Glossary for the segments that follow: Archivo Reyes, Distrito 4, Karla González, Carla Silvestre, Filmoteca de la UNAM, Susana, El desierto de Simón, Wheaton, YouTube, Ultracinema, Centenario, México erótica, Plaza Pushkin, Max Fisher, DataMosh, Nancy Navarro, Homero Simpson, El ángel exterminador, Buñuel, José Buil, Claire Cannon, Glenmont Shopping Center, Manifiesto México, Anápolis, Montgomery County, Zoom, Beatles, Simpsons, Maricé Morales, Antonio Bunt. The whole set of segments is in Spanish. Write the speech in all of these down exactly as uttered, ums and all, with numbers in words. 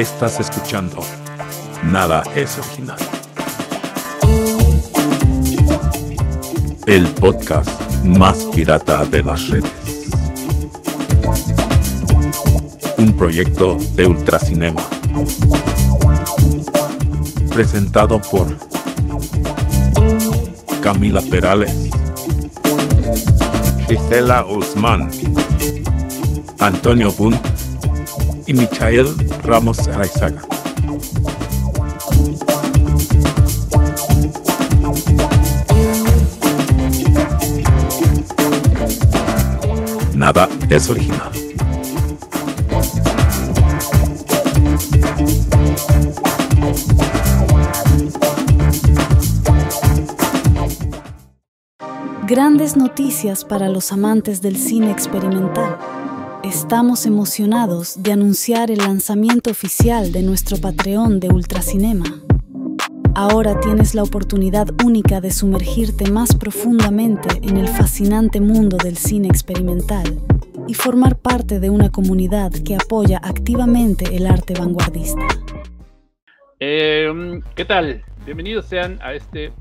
Estás escuchando Nada es Original, el podcast más pirata de las redes. Un proyecto de Ultracinema. Presentado por Camila Perales, Gisela Usman, Antonio Bunt y Michael Ramos Araizaga. Nada es original. Grandes noticias para los amantes del cine experimental. Estamos emocionados de anunciar el lanzamiento oficial de nuestro Patreon de Ultracinema. Ahora tienes la oportunidad única de sumergirte más profundamente en el fascinante mundo del cine experimental y formar parte de una comunidad que apoya activamente el arte vanguardista. Eh, ¿Qué tal? Bienvenidos sean a este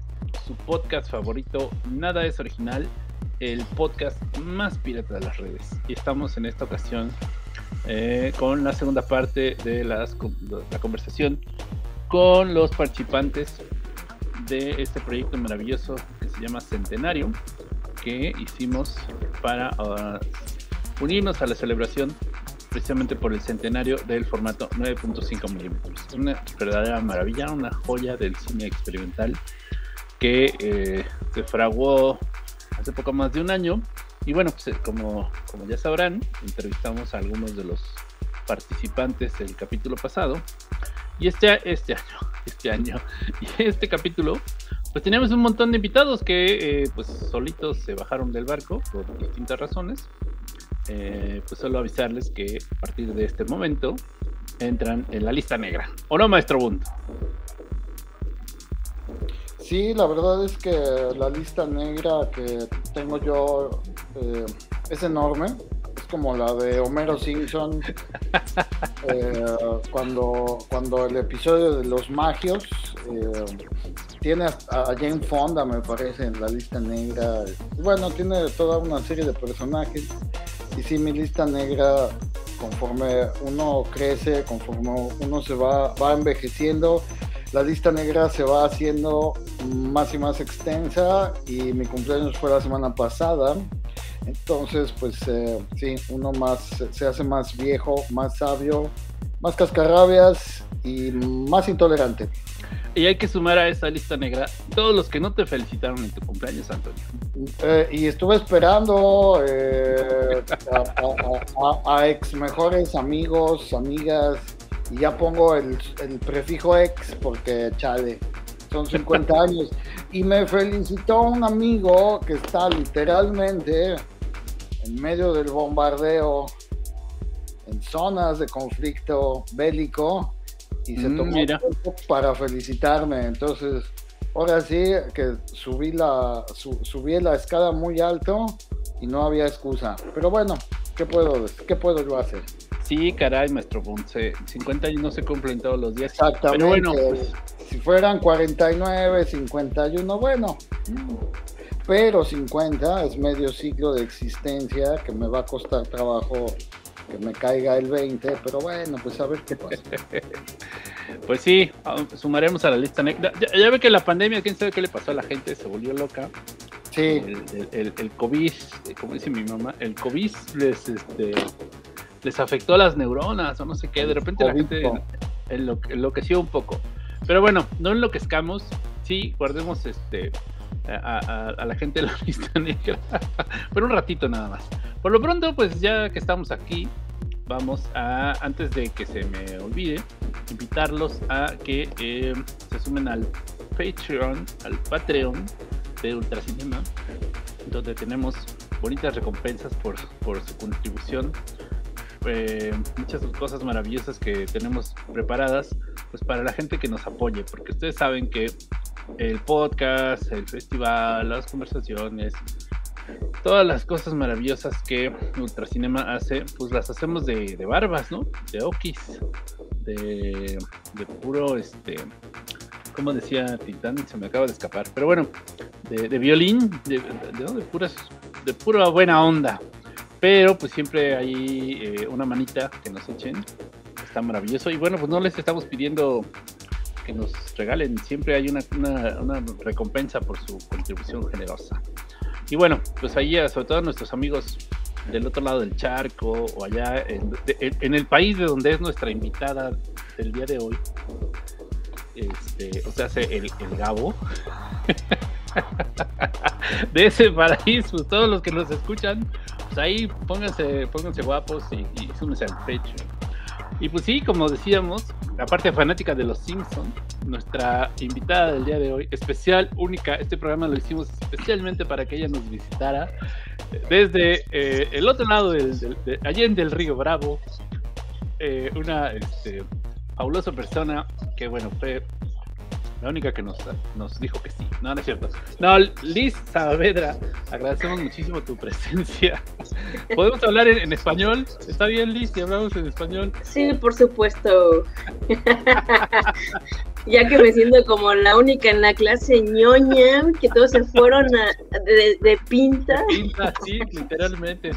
su podcast favorito, Nada es Original, el podcast más pirata de las redes. Y estamos en esta ocasión eh, con la segunda parte de las, la conversación con los participantes de este proyecto maravilloso que se llama Centenario, que hicimos para uh, unirnos a la celebración precisamente por el centenario del formato nueve punto cinco milímetros. Una verdadera maravilla, una joya del cine experimental que eh, se fraguó hace poco más de un año. Y bueno, pues como, como ya sabrán, entrevistamos a algunos de los participantes del capítulo pasado. Y este, este año, este año, y este capítulo, pues teníamos un montón de invitados que eh, pues solitos se bajaron del barco por distintas razones. Eh, pues solo avisarles que a partir de este momento entran en la lista negra. ¿O no, maestro Bunt? Sí, la verdad es que la lista negra que tengo yo eh, es enorme. Es como la de Homero Simpson eh, cuando, cuando el episodio de los magios eh, tiene a Jane Fonda, me parece, en la lista negra. Bueno, tiene toda una serie de personajes. Y sí, mi lista negra, conforme uno crece, conforme uno se va, va envejeciendo, la lista negra se va haciendo más y más extensa, y mi cumpleaños fue la semana pasada. Entonces, pues eh, sí, uno más se hace más viejo, más sabio, más cascarrabias y más intolerante. Y hay que sumar a esa lista negra todos los que no te felicitaron en tu cumpleaños, Antonio. Eh, y estuve esperando eh, a, a, a, a ex mejores amigos, amigas. Y ya pongo el, el prefijo ex porque, chale, son cincuenta años. Y me felicitó un amigo que está literalmente en medio del bombardeo, en zonas de conflicto bélico, y se mm, tomó mira. tiempo para felicitarme. Entonces, ahora sí que subí la, su, subí la escala muy alto y no había excusa. Pero bueno, ¿qué puedo, qué puedo yo hacer? Sí, caray, maestro Ponce, cincuenta años no se cumplen todos los días. Exactamente. Pero bueno, pues, si fueran cuarenta y nueve, cincuenta y uno, bueno. Pero cincuenta es medio siglo de existencia, que me va a costar trabajo que me caiga el veinte, pero bueno, pues a ver qué pasa. Pues sí, sumaremos a la lista negra. Ya, ya ve que la pandemia, quién sabe qué le pasó a la gente, se volvió loca. Sí. El, el, el, el COVID, como dice mi mamá, el COVID les... este, les afectó las neuronas o no sé qué, de repente la gente enlo enloqueció un poco, pero bueno, no enloquezcamos, sí, guardemos este a, a, a la gente de la lista negra, pero un ratito nada más. Por lo pronto, pues ya que estamos aquí, vamos a, antes de que se me olvide, invitarlos a que eh, se sumen al Patreon, al Patreon de Ultracinema, donde tenemos bonitas recompensas por, por su contribución. Eh, muchas cosas maravillosas que tenemos preparadas, pues para la gente que nos apoye, porque ustedes saben que el podcast, el festival, las conversaciones, todas las cosas maravillosas que Ultracinema hace, pues las hacemos de, de barbas, ¿no? De okis, de, de puro, este, como decía Titán, se me acaba de escapar, pero bueno, de, de violín, de, de, de puras, de pura buena onda, pero pues siempre hay eh, una manita que nos echen, está maravilloso, y bueno, pues no les estamos pidiendo que nos regalen, siempre hay una, una, una recompensa por su contribución generosa. Y bueno, pues ahí sobre todo nuestros amigos del otro lado del charco o allá en, de, en el país de donde es nuestra invitada del día de hoy, este, o sea, el, el Gabo de ese paraíso, todos los que nos escuchan, pues ahí pónganse, pónganse guapos y, y súmense al pecho. Y pues sí, como decíamos, la parte fanática de los Simpsons, nuestra invitada del día de hoy, especial, única, este programa lo hicimos especialmente para que ella nos visitara desde eh, el otro lado, del, del, de, allende el río Bravo, eh, una este, fabulosa persona que, bueno, fue la única que nos, nos dijo que sí. No, no es cierto. No, Liz Saavedra, agradecemos muchísimo tu presencia. ¿Podemos hablar en, en español? ¿Está bien, Liz, si hablamos en español? Sí, por supuesto. Ya que me siento como la única en la clase ñoña, que todos se fueron a, de, de pinta. De pinta, sí, literalmente.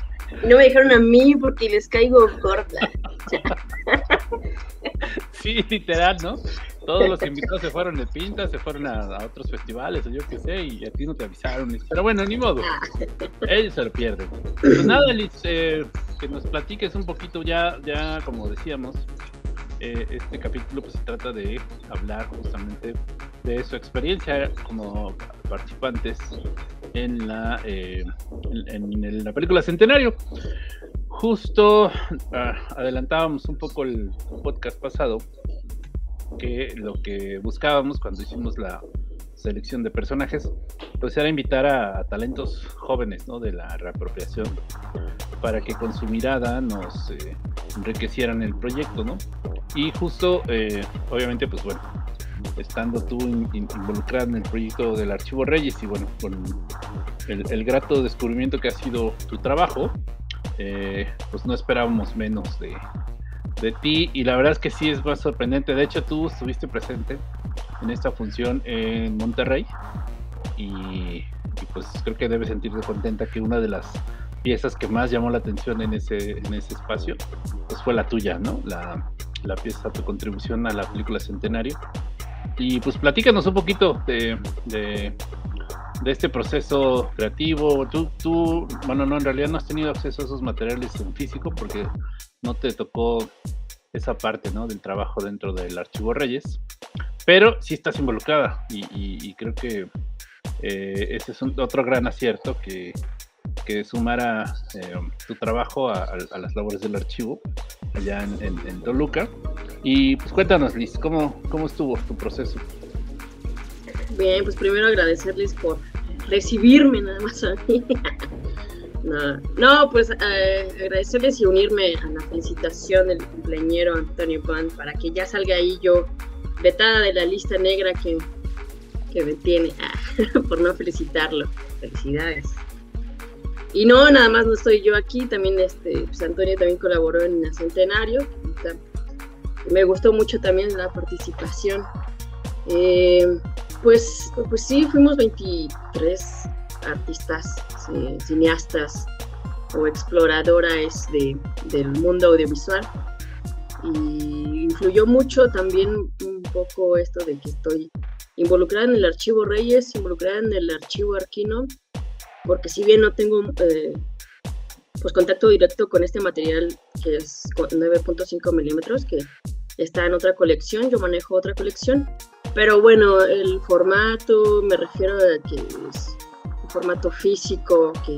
No me dejaron a mí porque les caigo corta. Sí, literal, ¿no? Todos los invitados se fueron de pinta, se fueron a, a otros festivales, o yo qué sé, y a ti no te avisaron. Pero bueno, ni modo, ellos se lo pierden. Pues nada, Liz, eh, que nos platiques un poquito, ya, ya como decíamos, eh, este capítulo pues se trata de hablar justamente de su experiencia como participantes en la, eh, en, en la película Centenario. Justo ah, adelantábamos un poco el podcast pasado, que lo que buscábamos cuando hicimos la selección de personajes pues era invitar a, a talentos jóvenes, ¿no?, de la reapropiación, para que con su mirada nos eh, enriquecieran el proyecto, ¿no? Y justo eh, obviamente pues bueno, estando tú in, in, involucrada en el proyecto del Archivo Reyes y bueno, con el, el grato descubrimiento que ha sido tu trabajo, eh, pues no esperábamos menos de de ti, y la verdad es que sí es más sorprendente. De hecho, tú estuviste presente en esta función en Monterrey y, y pues creo que debes sentirte contenta que una de las piezas que más llamó la atención en ese, en ese espacio pues fue la tuya, ¿no? La, la pieza, tu contribución a la película Centenario. Y pues platícanos un poquito de, de, de este proceso creativo. Tú, tú, bueno, no, en realidad no has tenido acceso a esos materiales en físico porque no te tocó esa parte, ¿no?, del trabajo dentro del Archivo Reyes, pero sí estás involucrada y, y, y creo que eh, ese es un, otro gran acierto, que, que sumara eh, tu trabajo a, a, a las labores del archivo allá en, en, en Toluca. Y pues cuéntanos, Liz, ¿cómo, cómo estuvo tu proceso? Bien, pues primero agradecerles por recibirme nada más a mí. No, no, pues eh, agradecerles y unirme a la felicitación del cumpleañero Antonio Bunt para que ya salga ahí yo vetada de la lista negra que, que me tiene ah, por no felicitarlo. Felicidades. Y no, nada más no estoy yo aquí, también este, pues Antonio también colaboró en el Centenario. Me gustó mucho también la participación. Eh, pues, pues sí, fuimos veintitrés artistas, cineastas o exploradoras de, del mundo audiovisual, y influyó mucho también un poco esto de que estoy involucrada en el Archivo Reyes, involucrada en el Archivo Arquino, porque si bien no tengo eh, pues contacto directo con este material que es nueve punto cinco milímetros, que está en otra colección, yo manejo otra colección, pero bueno, el formato, me refiero a que es formato físico, que,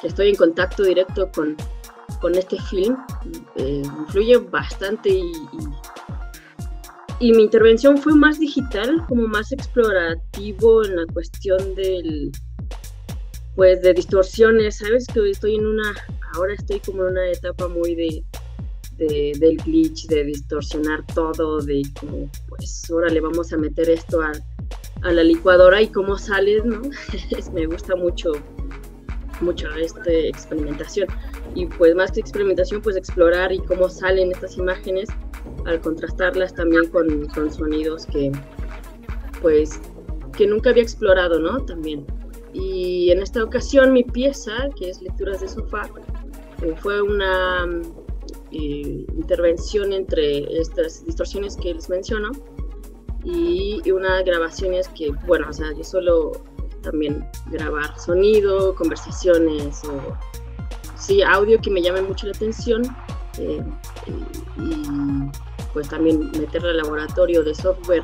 que estoy en contacto directo con, con este film, eh, influye bastante, y, y, y mi intervención fue más digital, como más explorativo en la cuestión del, pues de distorsiones, ¿sabes? Que estoy en una, ahora estoy como en una etapa muy de, de del glitch, de distorsionar todo, de como, pues ahora le vamos a meter esto a a la licuadora y cómo sales, ¿no? Me gusta mucho mucho esta experimentación. Y pues más que experimentación, pues explorar y cómo salen estas imágenes al contrastarlas también con, con sonidos que pues que nunca había explorado, ¿no? También. Y en esta ocasión mi pieza, que es Lecturas de Sofá, eh, fue una eh, intervención entre estas distorsiones que les menciono y, y unas grabaciones que, bueno, o sea, yo solo también grabar sonido, conversaciones, o, sí, audio que me llame mucho la atención, eh, y, y pues también meterle al laboratorio de software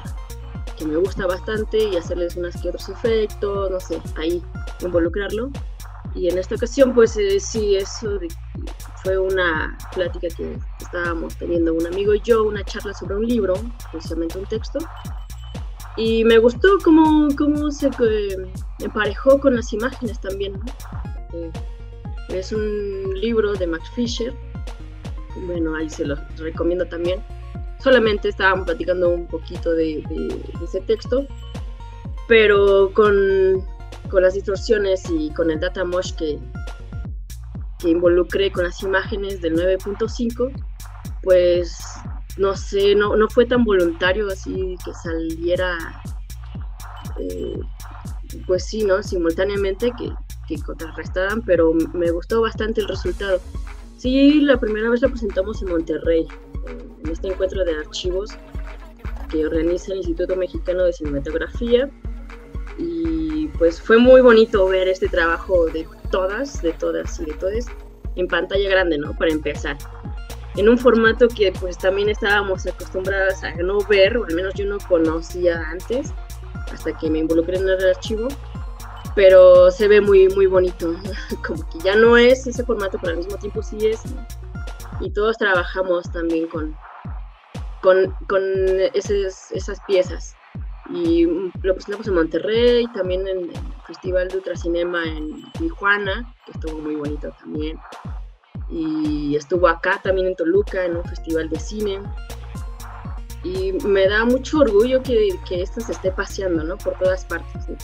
que me gusta bastante y hacerles unos que otros efectos, no sé, ahí involucrarlo. Y en esta ocasión pues eh, sí, eso de, fue una plática que estábamos teniendo un amigo y yo, una charla sobre un libro, precisamente un texto, y me gustó cómo, cómo se eh, emparejó con las imágenes también, ¿no? Eh, es un libro de Max Fisher, bueno, ahí se los recomiendo también. Solamente estaban platicando un poquito de, de, de ese texto, pero con, con las distorsiones y con el DataMosh que, que involucré con las imágenes del nueve punto cinco, pues no sé, no, no fue tan voluntario así que saliera, eh, pues sí, ¿no? Simultáneamente que, que contrarrestaran, pero me gustó bastante el resultado. Sí, la primera vez lo presentamos en Monterrey, en este encuentro de archivos que organiza el Instituto Mexicano de Cinematografía, y pues fue muy bonito ver este trabajo de todas, de todas y de todes en pantalla grande, ¿no? Para empezar, en un formato que pues también estábamos acostumbradas a no ver, o al menos yo no conocía antes, hasta que me involucré en el archivo, pero se ve muy, muy bonito, ¿no? Como que ya no es ese formato, pero al mismo tiempo sí es, ¿no? Y todos trabajamos también con, con, con esas, esas piezas. Y lo presentamos en Monterrey, también en el Festival de Ultracinema en Tijuana, que estuvo muy bonito también. Y estuvo acá también en Toluca, en un festival de cine. Y me da mucho orgullo que, que esto se esté paseando, ¿no? Por todas partes, ¿no?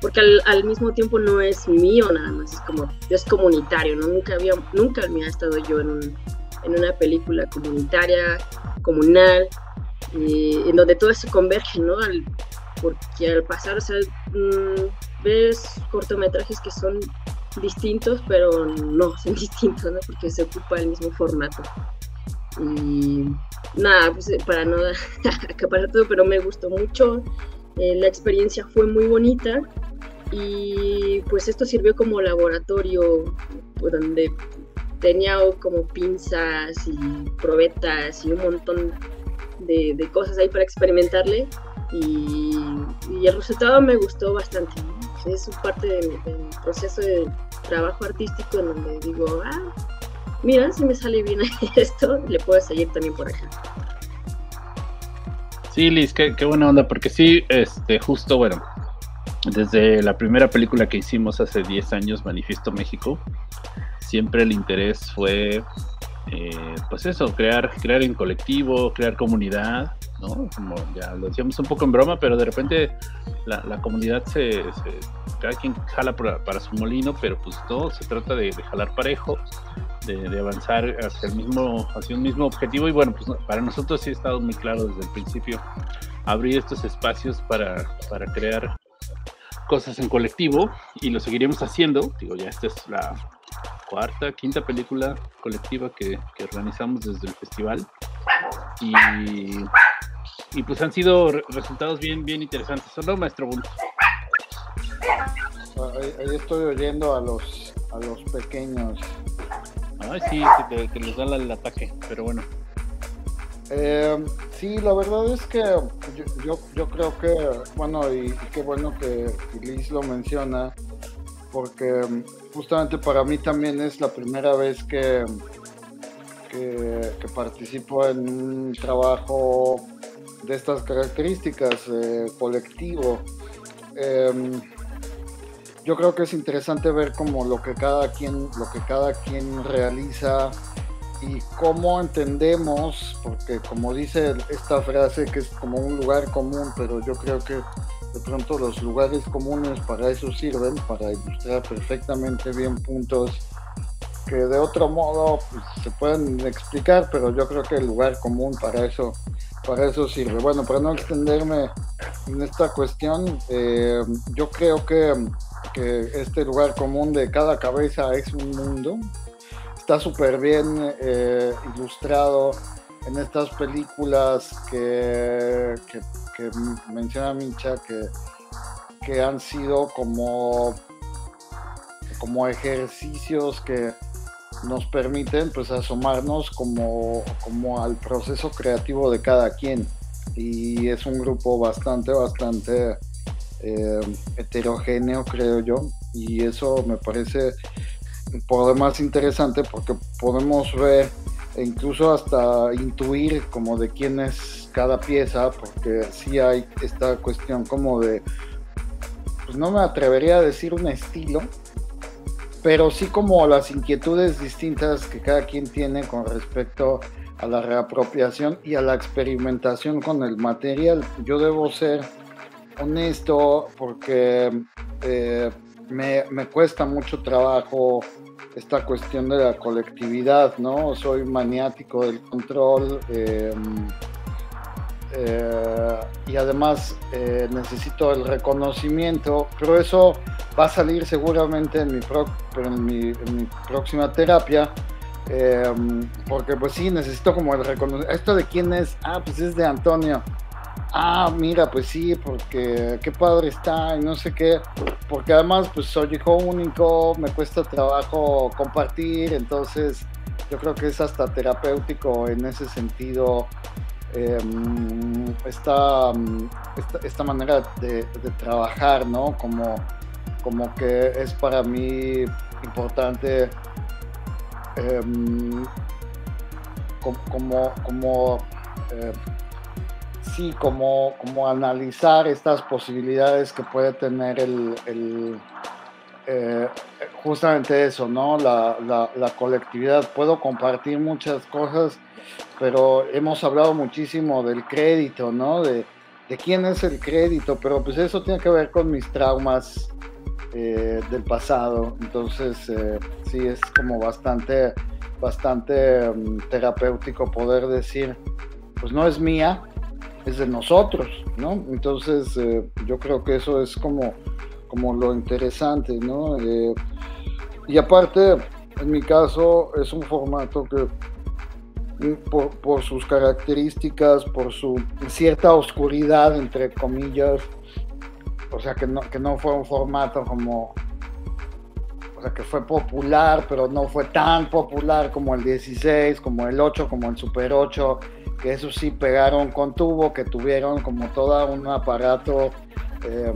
Porque al, al mismo tiempo no es mío nada más, es como, es comunitario, ¿no? Nunca había, nunca había estado yo en un... en una película comunitaria, comunal, eh, en donde todo eso converge, ¿no? Al, porque al pasar, o sea, mm, ves cortometrajes que son distintos, pero no, son distintos, ¿no? Porque se ocupa el mismo formato. Y nada, pues para no acaparar todo, pero me gustó mucho, eh, la experiencia fue muy bonita, y pues esto sirvió como laboratorio, pues, donde tenía como pinzas y probetas y un montón de, de cosas ahí para experimentarle, y, y el resultado me gustó bastante, ¿no? Es parte de mi, de mi proceso de trabajo artístico, en donde digo, ah, mira, si me sale bien esto, le puedo seguir también por acá. Sí, Liz, qué, qué buena onda, porque sí, este, justo, bueno, desde la primera película que hicimos hace diez años, Manifiesto México, siempre el interés fue, eh, pues eso, crear, crear en colectivo, crear comunidad, ¿no? Como ya lo decíamos un poco en broma, pero de repente la, la comunidad se, se, cada quien jala para, para su molino, pero pues todo se trata de, de jalar parejo, de, de avanzar hacia el mismo, hacia un mismo objetivo, y bueno, pues para nosotros sí ha estado muy claro desde el principio abrir estos espacios para, para crear cosas en colectivo, y lo seguiremos haciendo. Digo, ya esta es la cuarta, quinta película colectiva que, que organizamos desde el festival, y, y pues han sido re resultados bien, bien interesantes. Solo, maestro Bunt. Ahí, ahí estoy oyendo a los, a los pequeños. Ay, sí, que, te, que les da el ataque, pero bueno. Eh, sí, la verdad es que yo, yo, yo creo que, bueno, y, y qué bueno que Liz lo menciona, porque justamente para mí también es la primera vez que, que, que participo en un trabajo de estas características, eh, colectivo. Eh, yo creo que es interesante ver como lo que cada quien, lo que cada quien realiza, y cómo entendemos, porque como dice esta frase que es como un lugar común, pero yo creo que de pronto los lugares comunes para eso sirven, para ilustrar perfectamente bien puntos que de otro modo pues, se pueden explicar, pero yo creo que el lugar común para eso, para eso sirve. Bueno, para no extenderme en esta cuestión, eh, yo creo que, que este lugar común de cada cabeza es un mundo. Está súper bien eh, ilustrado en estas películas que, que, que menciona Micha, que, que han sido como, como ejercicios que nos permiten pues asomarnos como, como al proceso creativo de cada quien, y es un grupo bastante, bastante eh, heterogéneo, creo yo, y eso me parece por demás interesante, porque podemos ver e incluso hasta intuir como de quién es cada pieza, porque sí hay esta cuestión como de, pues no me atrevería a decir un estilo, pero sí como las inquietudes distintas que cada quien tiene con respecto a la reapropiación y a la experimentación con el material. Yo debo ser honesto porque eh, me, me cuesta mucho trabajo esta cuestión de la colectividad, ¿no? Soy maniático del control eh, eh, y además eh, necesito el reconocimiento, pero eso va a salir seguramente en mi, pro, en mi, en mi próxima terapia, eh, porque pues sí, necesito como el reconocimiento. ¿Esto de quién es? Ah, pues es de Antonio. Ah, mira, pues sí, porque qué padre está y no sé qué, porque además pues soy hijo único, me cuesta trabajo compartir, entonces yo creo que es hasta terapéutico en ese sentido eh, esta, esta, esta manera de, de trabajar, ¿no? Como, como que es para mí importante eh, como... como eh, sí, como, como analizar estas posibilidades que puede tener el, el eh, justamente eso, ¿no? La, la, la colectividad. Puedo compartir muchas cosas, pero hemos hablado muchísimo del crédito, ¿no? De, de quién es el crédito, pero pues eso tiene que ver con mis traumas eh, del pasado. Entonces, eh, sí, es como bastante, bastante um, terapéutico poder decir, pues no es mía, es de nosotros, ¿no? Entonces eh, yo creo que eso es como, como lo interesante, ¿no? Eh, y aparte, en mi caso, es un formato que por, por sus características, por su cierta oscuridad, entre comillas, o sea, que no, que no fue un formato como, o sea, que fue popular, pero no fue tan popular como el dieciséis, como el ocho, como el Super ocho, que eso sí pegaron con tubo, que tuvieron como todo un aparato eh,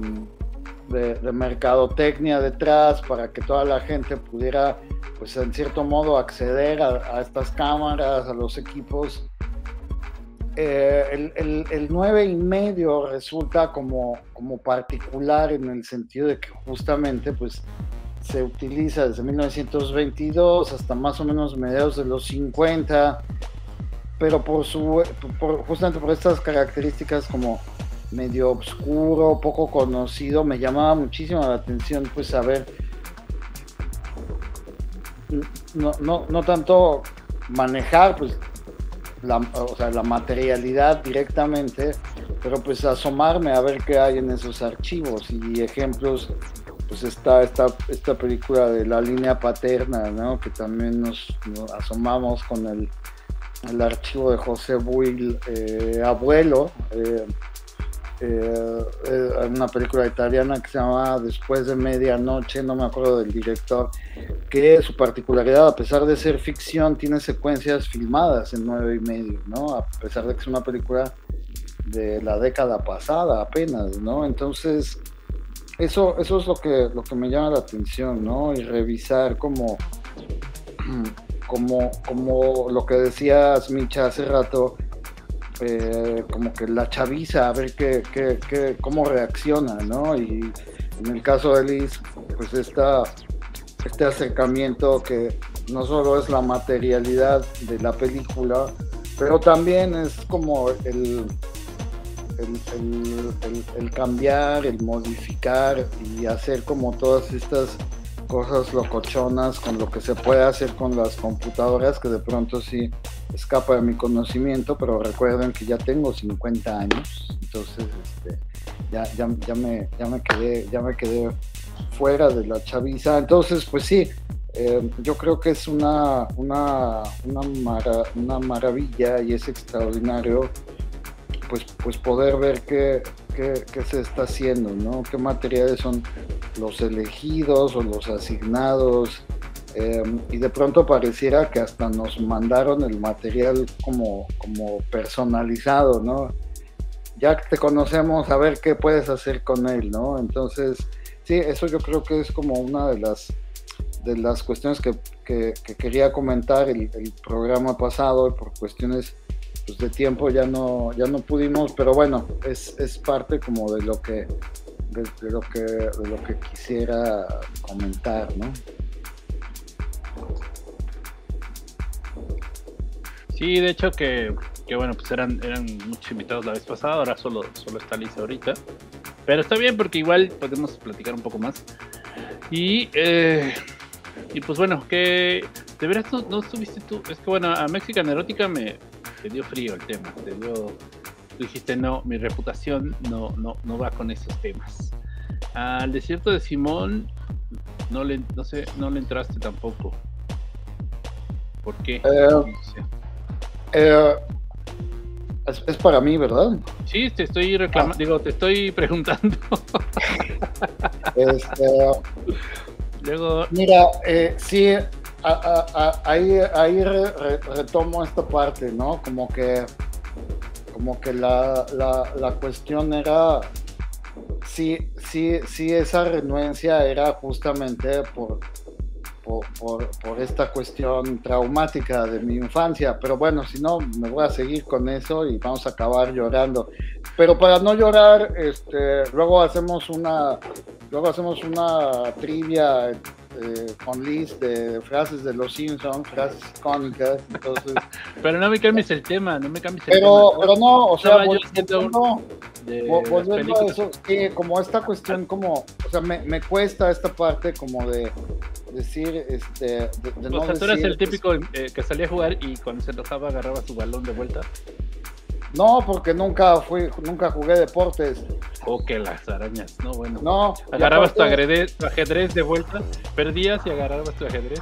de, de mercadotecnia detrás para que toda la gente pudiera, pues en cierto modo, acceder a, a estas cámaras, a los equipos. Eh, el, el, el nueve y medio resulta como, como particular en el sentido de que justamente pues, se utiliza desde mil novecientos veintidós hasta más o menos mediados de los cincuenta, pero por su, por, justamente por estas características como medio oscuro, poco conocido, me llamaba muchísimo la atención pues saber, no, no, no tanto manejar pues la, o sea, la materialidad directamente, pero pues asomarme a ver qué hay en esos archivos. Y ejemplos, pues está esta, esta película de La línea paterna, ¿no? Que también nos, nos asomamos con el el archivo de José Buil, eh, Abuelo, eh, eh, eh, una película italiana que se llama Después de Medianoche, no me acuerdo del director, que su particularidad, a pesar de ser ficción, tiene secuencias filmadas en nueve y medio, ¿no? A pesar de que es una película de la década pasada apenas, ¿no? Entonces, eso, eso es lo que, lo que me llama la atención, ¿no? Y revisar como... Como, como lo que decías, Micha, hace rato, eh, como que la chaviza, a ver qué, qué, qué, cómo reacciona, ¿no? Y en el caso de Liz, pues esta, este acercamiento que no solo es la materialidad de la película, pero también es como el, el, el, el, el cambiar, el modificar y hacer como todas estas cosas locochonas con lo que se puede hacer con las computadoras, que de pronto sí escapa de mi conocimiento, pero recuerden que ya tengo cincuenta años, entonces este, ya, ya, ya, me, ya, me quedé, ya me quedé fuera de la chaviza. Entonces pues sí, eh, yo creo que es una, una, una, mara, una maravilla y es extraordinario pues, pues poder ver que Qué, qué se está haciendo, ¿no? Qué materiales son los elegidos o los asignados, eh, y de pronto pareciera que hasta nos mandaron el material como, como personalizado, ¿no? Ya te conocemos, a ver qué puedes hacer con él, ¿no? Entonces, sí, eso yo creo que es como una de las, de las cuestiones que, que, que quería comentar el, el programa pasado, por cuestiones de tiempo ya no, ya no pudimos, pero bueno, es, es parte como de lo que de, de lo que de lo que quisiera comentar, ¿no? Sí, de hecho que, que bueno, pues eran, eran muchos invitados la vez pasada, ahora solo, solo está Liz ahorita, pero está bien porque igual podemos platicar un poco más y eh, y pues bueno, que de veras no, no estuviste tú, es que bueno, a México erótica me te dio frío el tema, te dio, tú dijiste no, mi reputación no, no, no va con esos temas. Al desierto de Simón no le, no sé, no le entraste tampoco. ¿Por qué? Eh, no sé. eh, es, es para mí, ¿verdad? Sí, te estoy reclamando, ah. digo, te estoy preguntando. este, Luego... Mira, eh, sí. A, a, a, ahí ahí re, re, retomo esta parte, ¿no? Como que, como que la, la, la cuestión era si, si, si esa renuencia era justamente por, por, por, por esta cuestión traumática de mi infancia, pero bueno, si no, me voy a seguir con eso y vamos a acabar llorando. Pero para no llorar, este, luego hacemos una, luego hacemos una trivia Eh, con Liz de frases de los Simpsons, frases icónicas, entonces... Pero no me cambies el tema, no me cambies el pero, tema. Pero no, o sea, volviendo, volviendo a eso, que como esta cuestión como, o sea, me, me cuesta esta parte como de decir, este... De, de no o sea, tú eras el típico eh, que salía a jugar y cuando se enojaba agarraba su balón de vuelta. No, porque nunca fui, nunca jugué deportes. Oh, que las arañas, no, bueno. No. Agarrabas aparte... tu, ajedrez, tu ajedrez de vuelta, perdías y agarrabas tu ajedrez.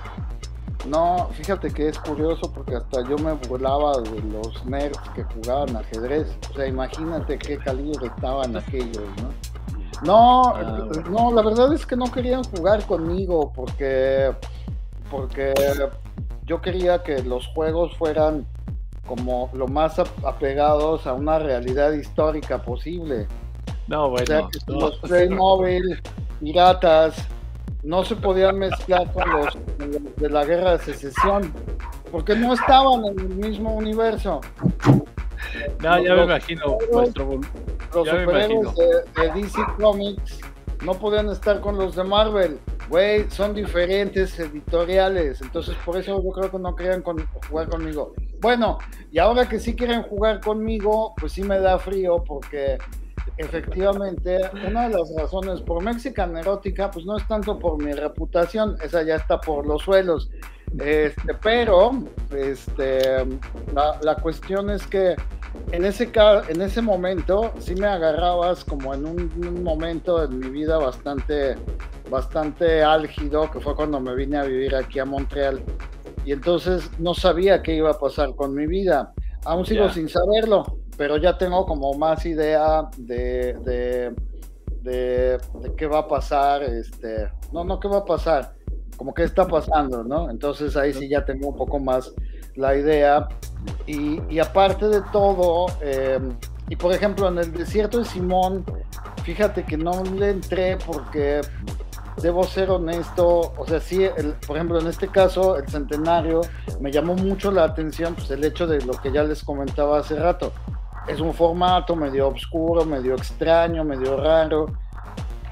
No, fíjate que es curioso porque hasta yo me burlaba de los nerds que jugaban ajedrez. O sea, imagínate qué calibre estaban aquellos, ¿no? No, ah, bueno. no, la verdad es que no querían jugar conmigo porque, porque yo quería que los juegos fueran como lo más apegados a una realidad histórica posible. No, bueno. O sea, que no, los Playmobil, piratas, no se podían mezclar con los de la Guerra de Secesión, porque no estaban en el mismo universo. No, ya los, me imagino. Nuestro... Los superhéroes de, de D C Comics no podían estar con los de Marvel. Güey, son diferentes editoriales, entonces por eso yo creo que no querían con, jugar conmigo. Bueno, y ahora que sí quieren jugar conmigo, pues sí me da frío porque efectivamente una de las razones por Mexican Erótica, pues no es tanto por mi reputación, esa ya está por los suelos, este, pero este, la, la cuestión es que en ese, en ese momento sí me agarrabas como en un, un momento en mi vida bastante, bastante álgido, que fue cuando me vine a vivir aquí a Montreal. Y entonces no sabía qué iba a pasar con mi vida. Aún sigo yeah. sin saberlo, pero ya tengo como más idea de, de, de, de qué va a pasar. Este, no, no qué va a pasar, como qué está pasando, ¿no? Entonces ahí sí ya tengo un poco más la idea. Y, y aparte de todo, eh, y por ejemplo en el desierto de Simón, fíjate que no le entré porque... Debo ser honesto, o sea, sí, el, por ejemplo, en este caso, el Centenario, me llamó mucho la atención pues, el hecho de lo que ya les comentaba hace rato. Es un formato medio oscuro, medio extraño, medio raro,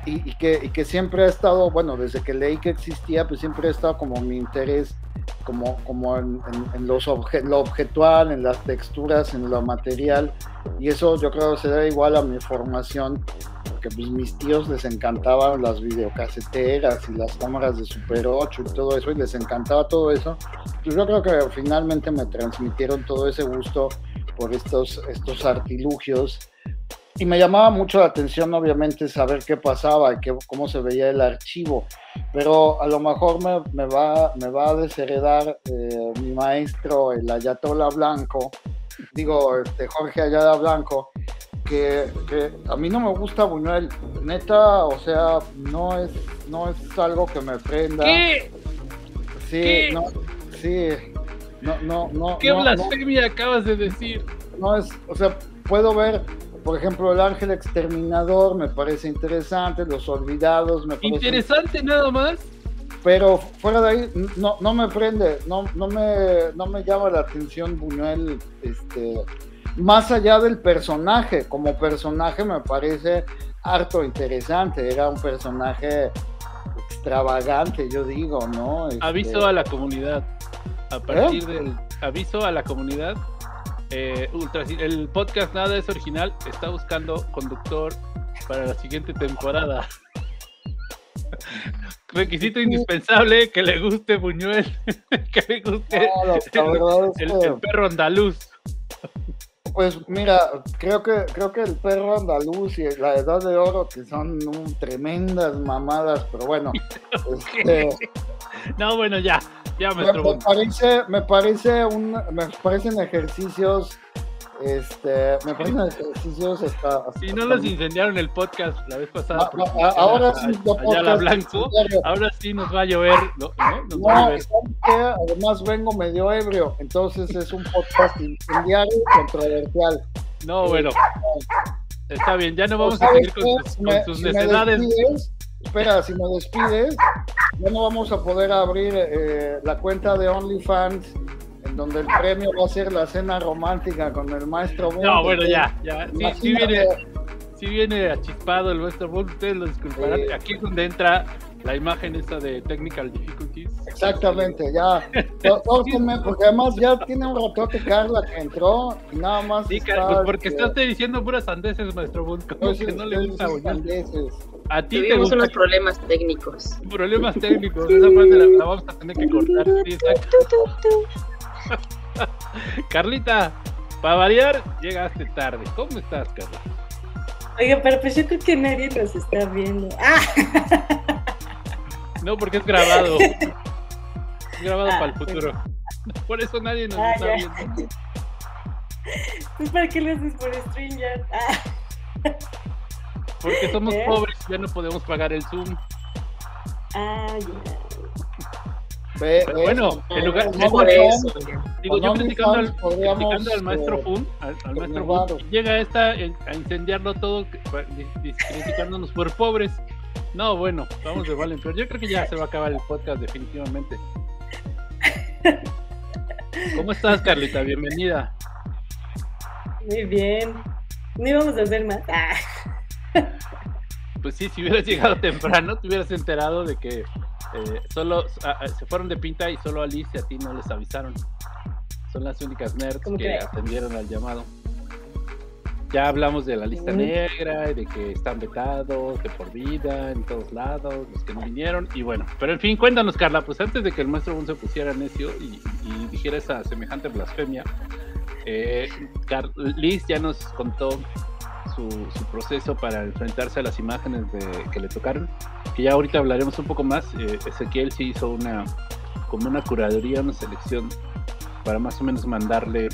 y, y, que, y que siempre ha estado, bueno, desde que leí que existía, pues siempre ha estado como mi interés, como, como en, en, en los obje, lo objetual, en las texturas, en lo material, y eso yo creo que se da igual a mi formación, porque pues mis tíos les encantaban las videocaseteras y las cámaras de Super ocho y todo eso, y les encantaba todo eso, pues yo creo que finalmente me transmitieron todo ese gusto por estos, estos artilugios, y me llamaba mucho la atención obviamente saber qué pasaba, qué, cómo se veía el archivo, pero a lo mejor me, me, va, me va a desheredar eh, mi maestro, el Ayatolá Blanco, digo, este Jorge Ayala Blanco, que, que a mí no me gusta Buñuel, neta, o sea, no es, no es algo que me prenda. ¿Qué? Sí, ¿Qué? No, sí, no, no, no. ¿Qué no, blasfemia no, acabas de decir? No es, o sea, puedo ver... Por ejemplo, El Ángel Exterminador me parece interesante, Los Olvidados me parece... ¿Interesante nada más? Pero fuera de ahí, no, no me prende, no, no, me, no me llama la atención Buñuel, este, más allá del personaje, como personaje me parece harto interesante, era un personaje extravagante, yo digo, ¿no? Este... Aviso a la comunidad, a partir ¿Eh? del... Aviso a la comunidad... Eh, ultra, el podcast Nada es Original está buscando conductor para la siguiente temporada. Requisito indispensable: que le guste Buñuel, que le guste no, el, el, el perro andaluz. Pues mira, creo que creo que El perro andaluz y La edad de oro, que son un, tremendas mamadas, pero bueno. este... No, bueno, ya. Ya me, me, parece, me, parece un, me parecen ejercicios este, me parecen ejercicios hasta, hasta si no hasta los mí. Incendiaron el podcast la vez pasada no, no, ahora, a, sí, a, Blanco, ahora sí nos va a llover no, no, no, a llover. Además vengo medio ebrio, entonces es un podcast incendiario y controversial. No, bueno, está bien, ya no vamos a seguir con, si con me, sus si necesidades. Espera, si me despides, ya no vamos a poder abrir eh, la cuenta de OnlyFans, en donde el premio va a ser la cena romántica con el maestro Bunt. No, bueno, ya, ya. Sí, sí, viene, sí viene achispado el maestro Bunt, ustedes lo disculparán. Eh, Aquí es donde entra la imagen esta de Technical Difficulties. Exactamente, ya. Córtenme, porque además ya tiene un ratote Karla que entró y nada más. Sí, está, porque que... estás diciendo puras sandeces, maestro Bunt, como no, sí, que no le gusta sandeces. A ti tuvimos unos problemas técnicos. Problemas técnicos, esa parte la, la vamos a tener que cortar. Sí, Carlita, para variar, llegaste tarde. ¿Cómo estás, Carla? Oiga, pero pues yo creo que nadie nos está viendo. ¡Ah! No, porque es grabado. Es grabado ah, para el futuro. Pues... Por eso nadie nos ah, está ya. viendo. Pues para qué lo haces por stream ya. Ah. Porque somos ¿Eh? pobres y ya no podemos pagar el Zoom. Ah, ya. Yeah. Bueno, en lugar de no eso, digo, yo criticando al, criticando al maestro Bunt, al, al maestro Bunt, llega esta a incendiarlo todo, criticándonos por pobres. No, bueno, vamos de mal en peor. Yo creo que ya se va a acabar el podcast definitivamente. ¿Cómo estás, Carlita? Bienvenida. Muy bien. No íbamos a hacer más. Ah. Pues sí, si hubieras llegado temprano te hubieras enterado de que eh, solo a, a, se fueron de pinta y solo a Liz y a ti no les avisaron. Son las únicas nerds que crees? atendieron al llamado. Ya hablamos de la lista mm. negra y de que están vetados de por vida en todos lados los que no vinieron y bueno, pero en fin, cuéntanos, Karla, pues antes de que el maestro Bunt se pusiera necio y, y dijera esa semejante blasfemia, eh, Car- Liz ya nos contó Su, su proceso para enfrentarse a las imágenes de, que le tocaron, que ya ahorita hablaremos un poco más. eh, Ezequiel sí hizo una como una curaduría, una selección para más o menos mandarle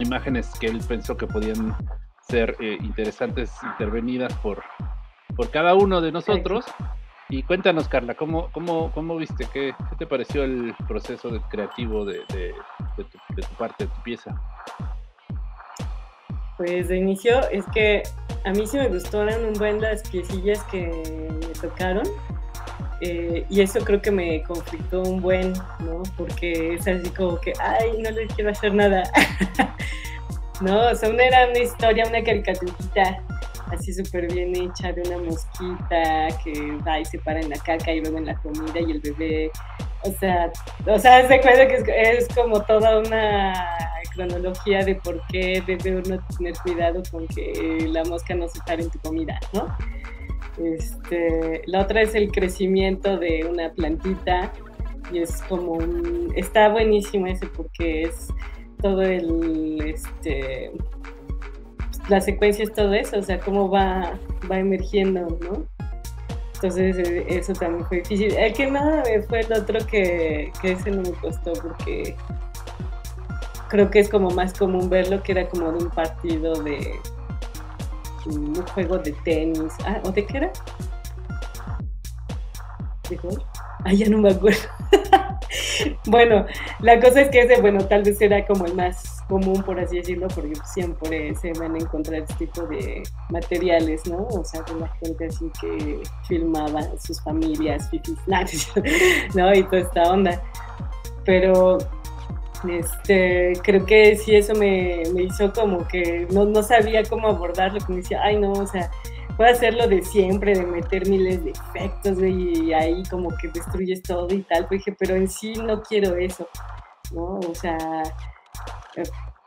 imágenes que él pensó que podían ser eh, interesantes, intervenidas por, por cada uno de nosotros. Y cuéntanos, Karla, ¿cómo, cómo, cómo viste? ¿Qué, qué te pareció el proceso de, creativo de, de, de, tu, de tu parte, de tu pieza? Pues de inicio es que a mí sí me gustaron un buen las piecillas que me tocaron, eh, y eso creo que me conflictó un buen, ¿no? Porque es así como que, ay, no les quiero hacer nada. No, o sea, una era una historia, una caricaturita, así súper bien hecha, de una mosquita que va y se para en la caca y luego en la comida y el bebé, o sea, o sea, se acuerda que es, es como toda una cronología de por qué debe uno tener cuidado con que la mosca no se pare en tu comida, ¿no? Este, la otra es el crecimiento de una plantita y es como un, está buenísimo ese porque es todo el, este, la secuencia es todo eso, o sea, cómo va, va emergiendo, ¿no? Entonces eso también fue difícil. El que nada fue el otro que, que ese no me costó porque creo que es como más común verlo, que era como de un partido de un juego de tenis. Ah, ¿o de qué era? ¿De gol? Ah, ya no me acuerdo. Bueno, la cosa es que ese, bueno, tal vez era como el más común, por así decirlo, porque siempre se van a encontrar este tipo de materiales, ¿no? O sea, con la gente así que filmaba sus familias, fifis, ¿no? Y toda esta onda. Pero este, creo que sí, eso me, me hizo como que no, no sabía cómo abordarlo, como decía, ay, no, o sea, puedo hacerlo de siempre, de meter miles de efectos y ahí como que destruyes todo y tal, pues dije, pero en sí no quiero eso, ¿no? O sea,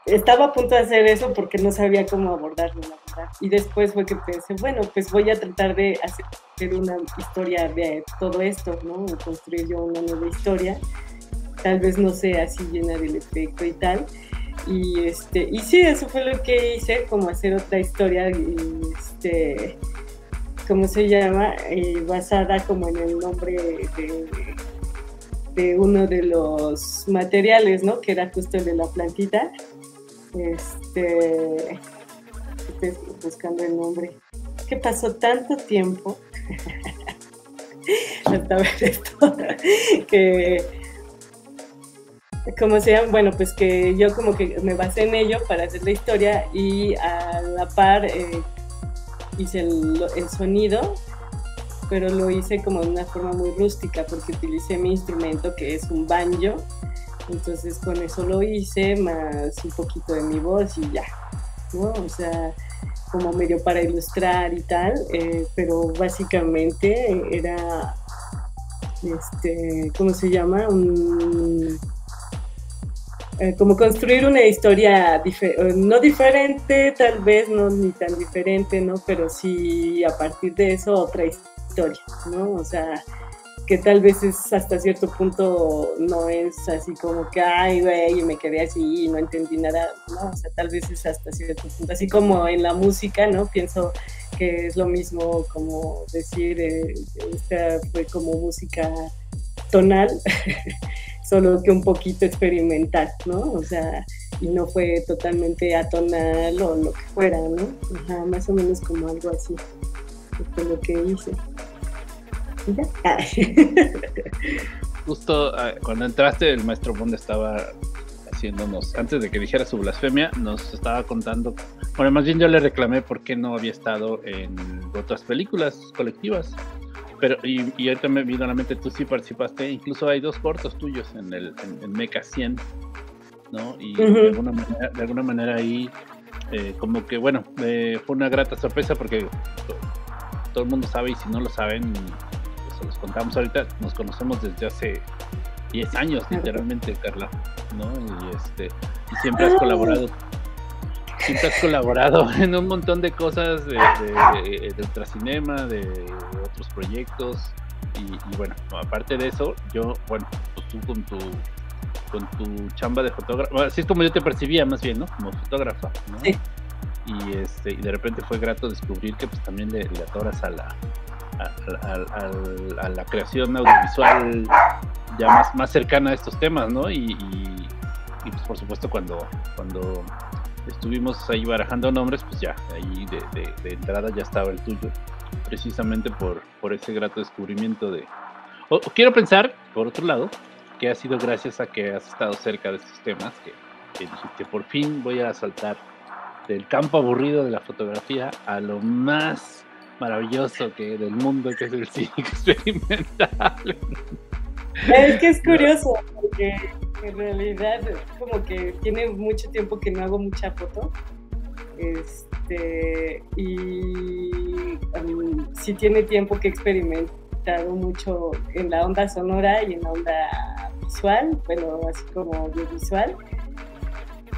estaba a punto de hacer eso porque no sabía cómo abordarlo, la verdad. Y después fue que pensé, bueno, pues voy a tratar de hacer una historia de todo esto, ¿no? Construir yo una nueva historia, tal vez no sea así llena del efecto y tal. Y, este, y sí, eso fue lo que hice, como hacer otra historia, este, ¿cómo se llama? Eh, basada como en el nombre de, de uno de los materiales, ¿no? Que era justo el de la plantita. Este, estoy buscando el nombre. ¿Qué pasó tanto tiempo? Hasta ver esto. que... ¿Cómo se llama? Bueno, pues que yo como que me basé en ello para hacer la historia y a la par eh, hice el, el sonido, pero lo hice como de una forma muy rústica porque utilicé mi instrumento que es un banjo, entonces con eso lo hice, más un poquito de mi voz y ya, ¿no? O sea, como medio para ilustrar y tal, eh, pero básicamente era, este, ¿cómo se llama? Un... como construir una historia difer no diferente, tal vez no ni tan diferente, ¿no? Pero sí a partir de eso otra historia, ¿no? O sea, que tal vez es hasta cierto punto no es así como que, ay, güey, me quedé así y no entendí nada, ¿no? O sea, tal vez es hasta cierto punto, así como en la música, ¿no? Pienso que es lo mismo como decir, eh, esta fue como música tonal, solo que un poquito experimental, ¿no? O sea, y no fue totalmente atonal o lo que fuera, ¿no? Ajá, más o menos como algo así, fue lo que hice. ¿Y ya? Ah. Justo uh, cuando entraste, el maestro Bunt estaba haciéndonos, antes de que dijera su blasfemia, nos estaba contando, bueno, más bien yo le reclamé por qué no había estado en otras películas colectivas. Pero, y, y ahorita me vino a la mente, tú sí participaste, incluso hay dos cortos tuyos en el en, en Meca cien, ¿no? Y uh-huh. de, alguna manera, de alguna manera ahí, eh, como que, bueno, eh, fue una grata sorpresa porque to, todo el mundo sabe, y si no lo saben, se los contamos ahorita, nos conocemos desde hace diez años, literalmente, Karla, ¿no? Y, este, y siempre has colaborado. Siempre has colaborado en un montón de cosas de, de, de, de Ultracinema, de, de otros proyectos y, y bueno, aparte de eso, yo, bueno, pues tú con tu, con tu chamba de fotógrafo, así es como yo te percibía más bien, ¿no? Como fotógrafa, ¿no? Sí. Y, este, y de repente fue grato descubrir que pues también le, le atoras a la, a, a, a, a la creación audiovisual ya más, más cercana a estos temas, ¿no? Y, y, y pues por supuesto cuando... cuando estuvimos ahí barajando nombres, pues ya, ahí de, de, de entrada ya estaba el tuyo, precisamente por, por ese grato descubrimiento de... O, o quiero pensar, por otro lado, que ha sido gracias a que has estado cerca de estos temas, que, que dijiste, por fin voy a saltar del campo aburrido de la fotografía a lo más maravilloso que del mundo, que es el cine experimental. Es que es curioso, porque... en realidad, como que tiene mucho tiempo que no hago mucha foto este, y um, sí tiene tiempo que he experimentado mucho en la onda sonora y en la onda visual, bueno, así como audiovisual,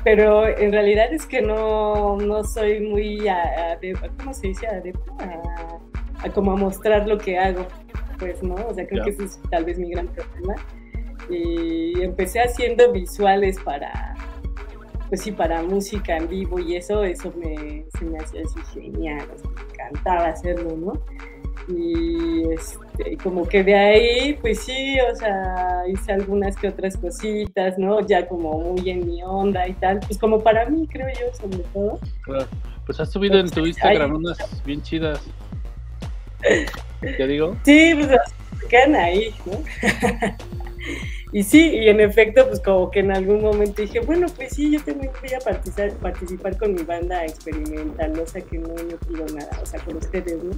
pero en realidad es que no, no soy muy, a, a, ¿cómo se dice? Adepto a, a como a mostrar lo que hago, pues, ¿no? O sea, creo yeah. que ese es tal vez mi gran problema. Y empecé haciendo visuales para, pues sí, para música en vivo y eso, eso me, se me hacía así genial, o sea, me encantaba hacerlo, ¿no? Y este, como que de ahí, pues sí, o sea, hice algunas que otras cositas, ¿no? Ya como muy en mi onda y tal, pues como para mí, creo yo, sobre todo. Claro. Pues has subido pues, en tu Instagram ay, unas bien chidas, ¿te digo? Sí, pues se quedan ahí, ¿no? Y sí, y en efecto, pues como que en algún momento dije, bueno, pues sí, yo también voy a participar, participar con mi banda experimental, o sea, que no, no pido nada, o sea, con ustedes, ¿no?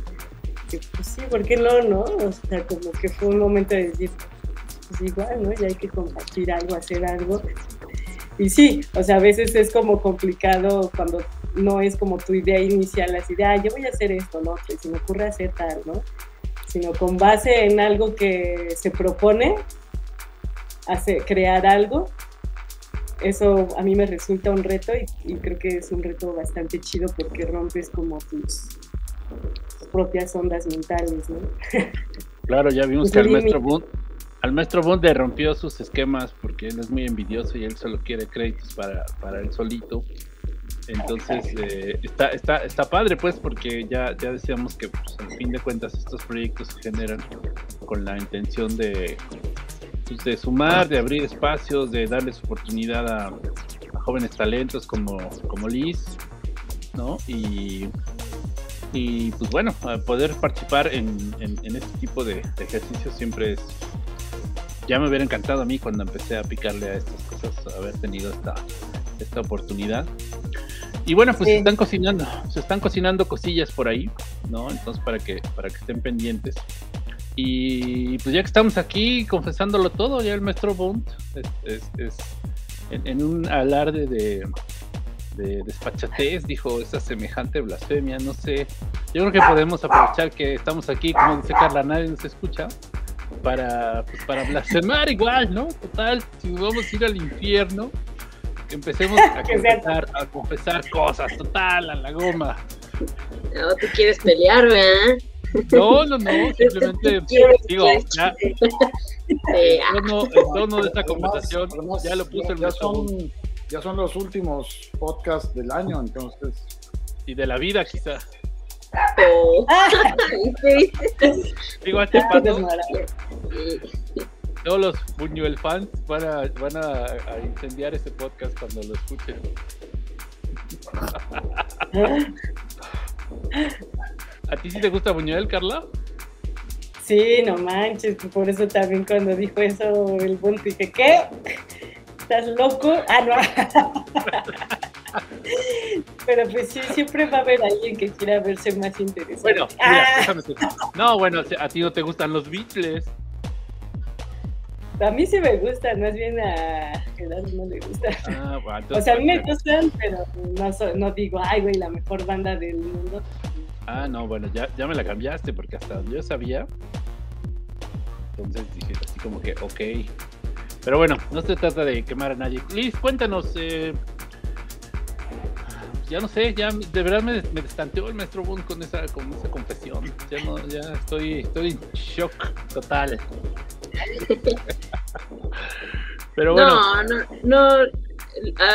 Que, pues sí, ¿por qué no, no? O sea, como que fue un momento de decir, pues igual, ¿no? Ya hay que compartir algo, hacer algo. Y sí, o sea, a veces es como complicado cuando no es como tu idea inicial, así de, ah, yo voy a hacer esto, ¿no? Que se me ocurre hacer tal, ¿no? Sino con base en algo que se propone, hacer, crear algo, eso a mí me resulta un reto y, y creo que es un reto bastante chido porque rompes como tus propias ondas mentales, ¿no? Claro, ya vimos que al maestro Bunt, al maestro Bunt le rompió sus esquemas porque él es muy envidioso y él solo quiere créditos para, para él solito. Entonces eh, está, está, está padre, pues, porque ya, ya decíamos que, pues, al fin de cuentas estos proyectos se generan con la intención de, pues, de sumar, de abrir espacios, de darles oportunidad a, a jóvenes talentos como, como Liz, ¿no? Y, y pues bueno, poder participar en, en, en este tipo de, de ejercicios siempre es... Ya me hubiera encantado a mí cuando empecé a picarle a estas cosas, haber tenido esta, esta oportunidad. Y bueno, pues sí. se están cocinando, se están cocinando cosillas por ahí, ¿no? Entonces para que, para que estén pendientes. Y pues ya que estamos aquí confesándolo todo, ya el maestro Bunt es, es, es en, en un alarde de, de despachatez dijo esa semejante blasfemia, no sé. Yo creo que podemos aprovechar que estamos aquí, como dice Karla, nadie nos escucha, para, pues, para blasfemar igual, ¿no? Total, si vamos a ir al infierno, que empecemos a confesar, a confesar cosas, total, a la goma. No, tú quieres pelear, ¿verdad? No, no, no, simplemente digo, ya, el, tono, el tono de esta conversación ya lo puso el maestro. Ya son los últimos podcasts del año, entonces. Y de la vida, quizá. Oh. Digo, a este pato, todos los Buñuel fans van a, van a, a incendiar este podcast cuando lo escuchen. ¿A ti sí te gusta Buñuel, Karla? Sí, no manches, por eso también cuando dijo eso el Bunt dije, ¿qué? ¿Estás loco? Ah, no. Pero pues sí, siempre va a haber alguien que quiera verse más interesante. Bueno, mira, ¡ah! déjame decir. No, bueno, a ti no te gustan los Beatles. A mí sí me gustan, más bien a Gerardo no le gustan. Ah, bueno, entonces, o sea, a mí me gustan, pero no, so, no digo, ay, güey, la mejor banda del mundo. Ah, no, bueno, ya, ya me la cambiaste, porque hasta yo sabía. Entonces dije así como que, ok. Pero bueno, no se trata de quemar a nadie. Liz, cuéntanos, eh, ya no sé, ya de verdad me, me destanteó el maestro Bunt con esa, con esa confesión. Ya no, ya estoy, estoy en shock total. Pero bueno. No, no, no,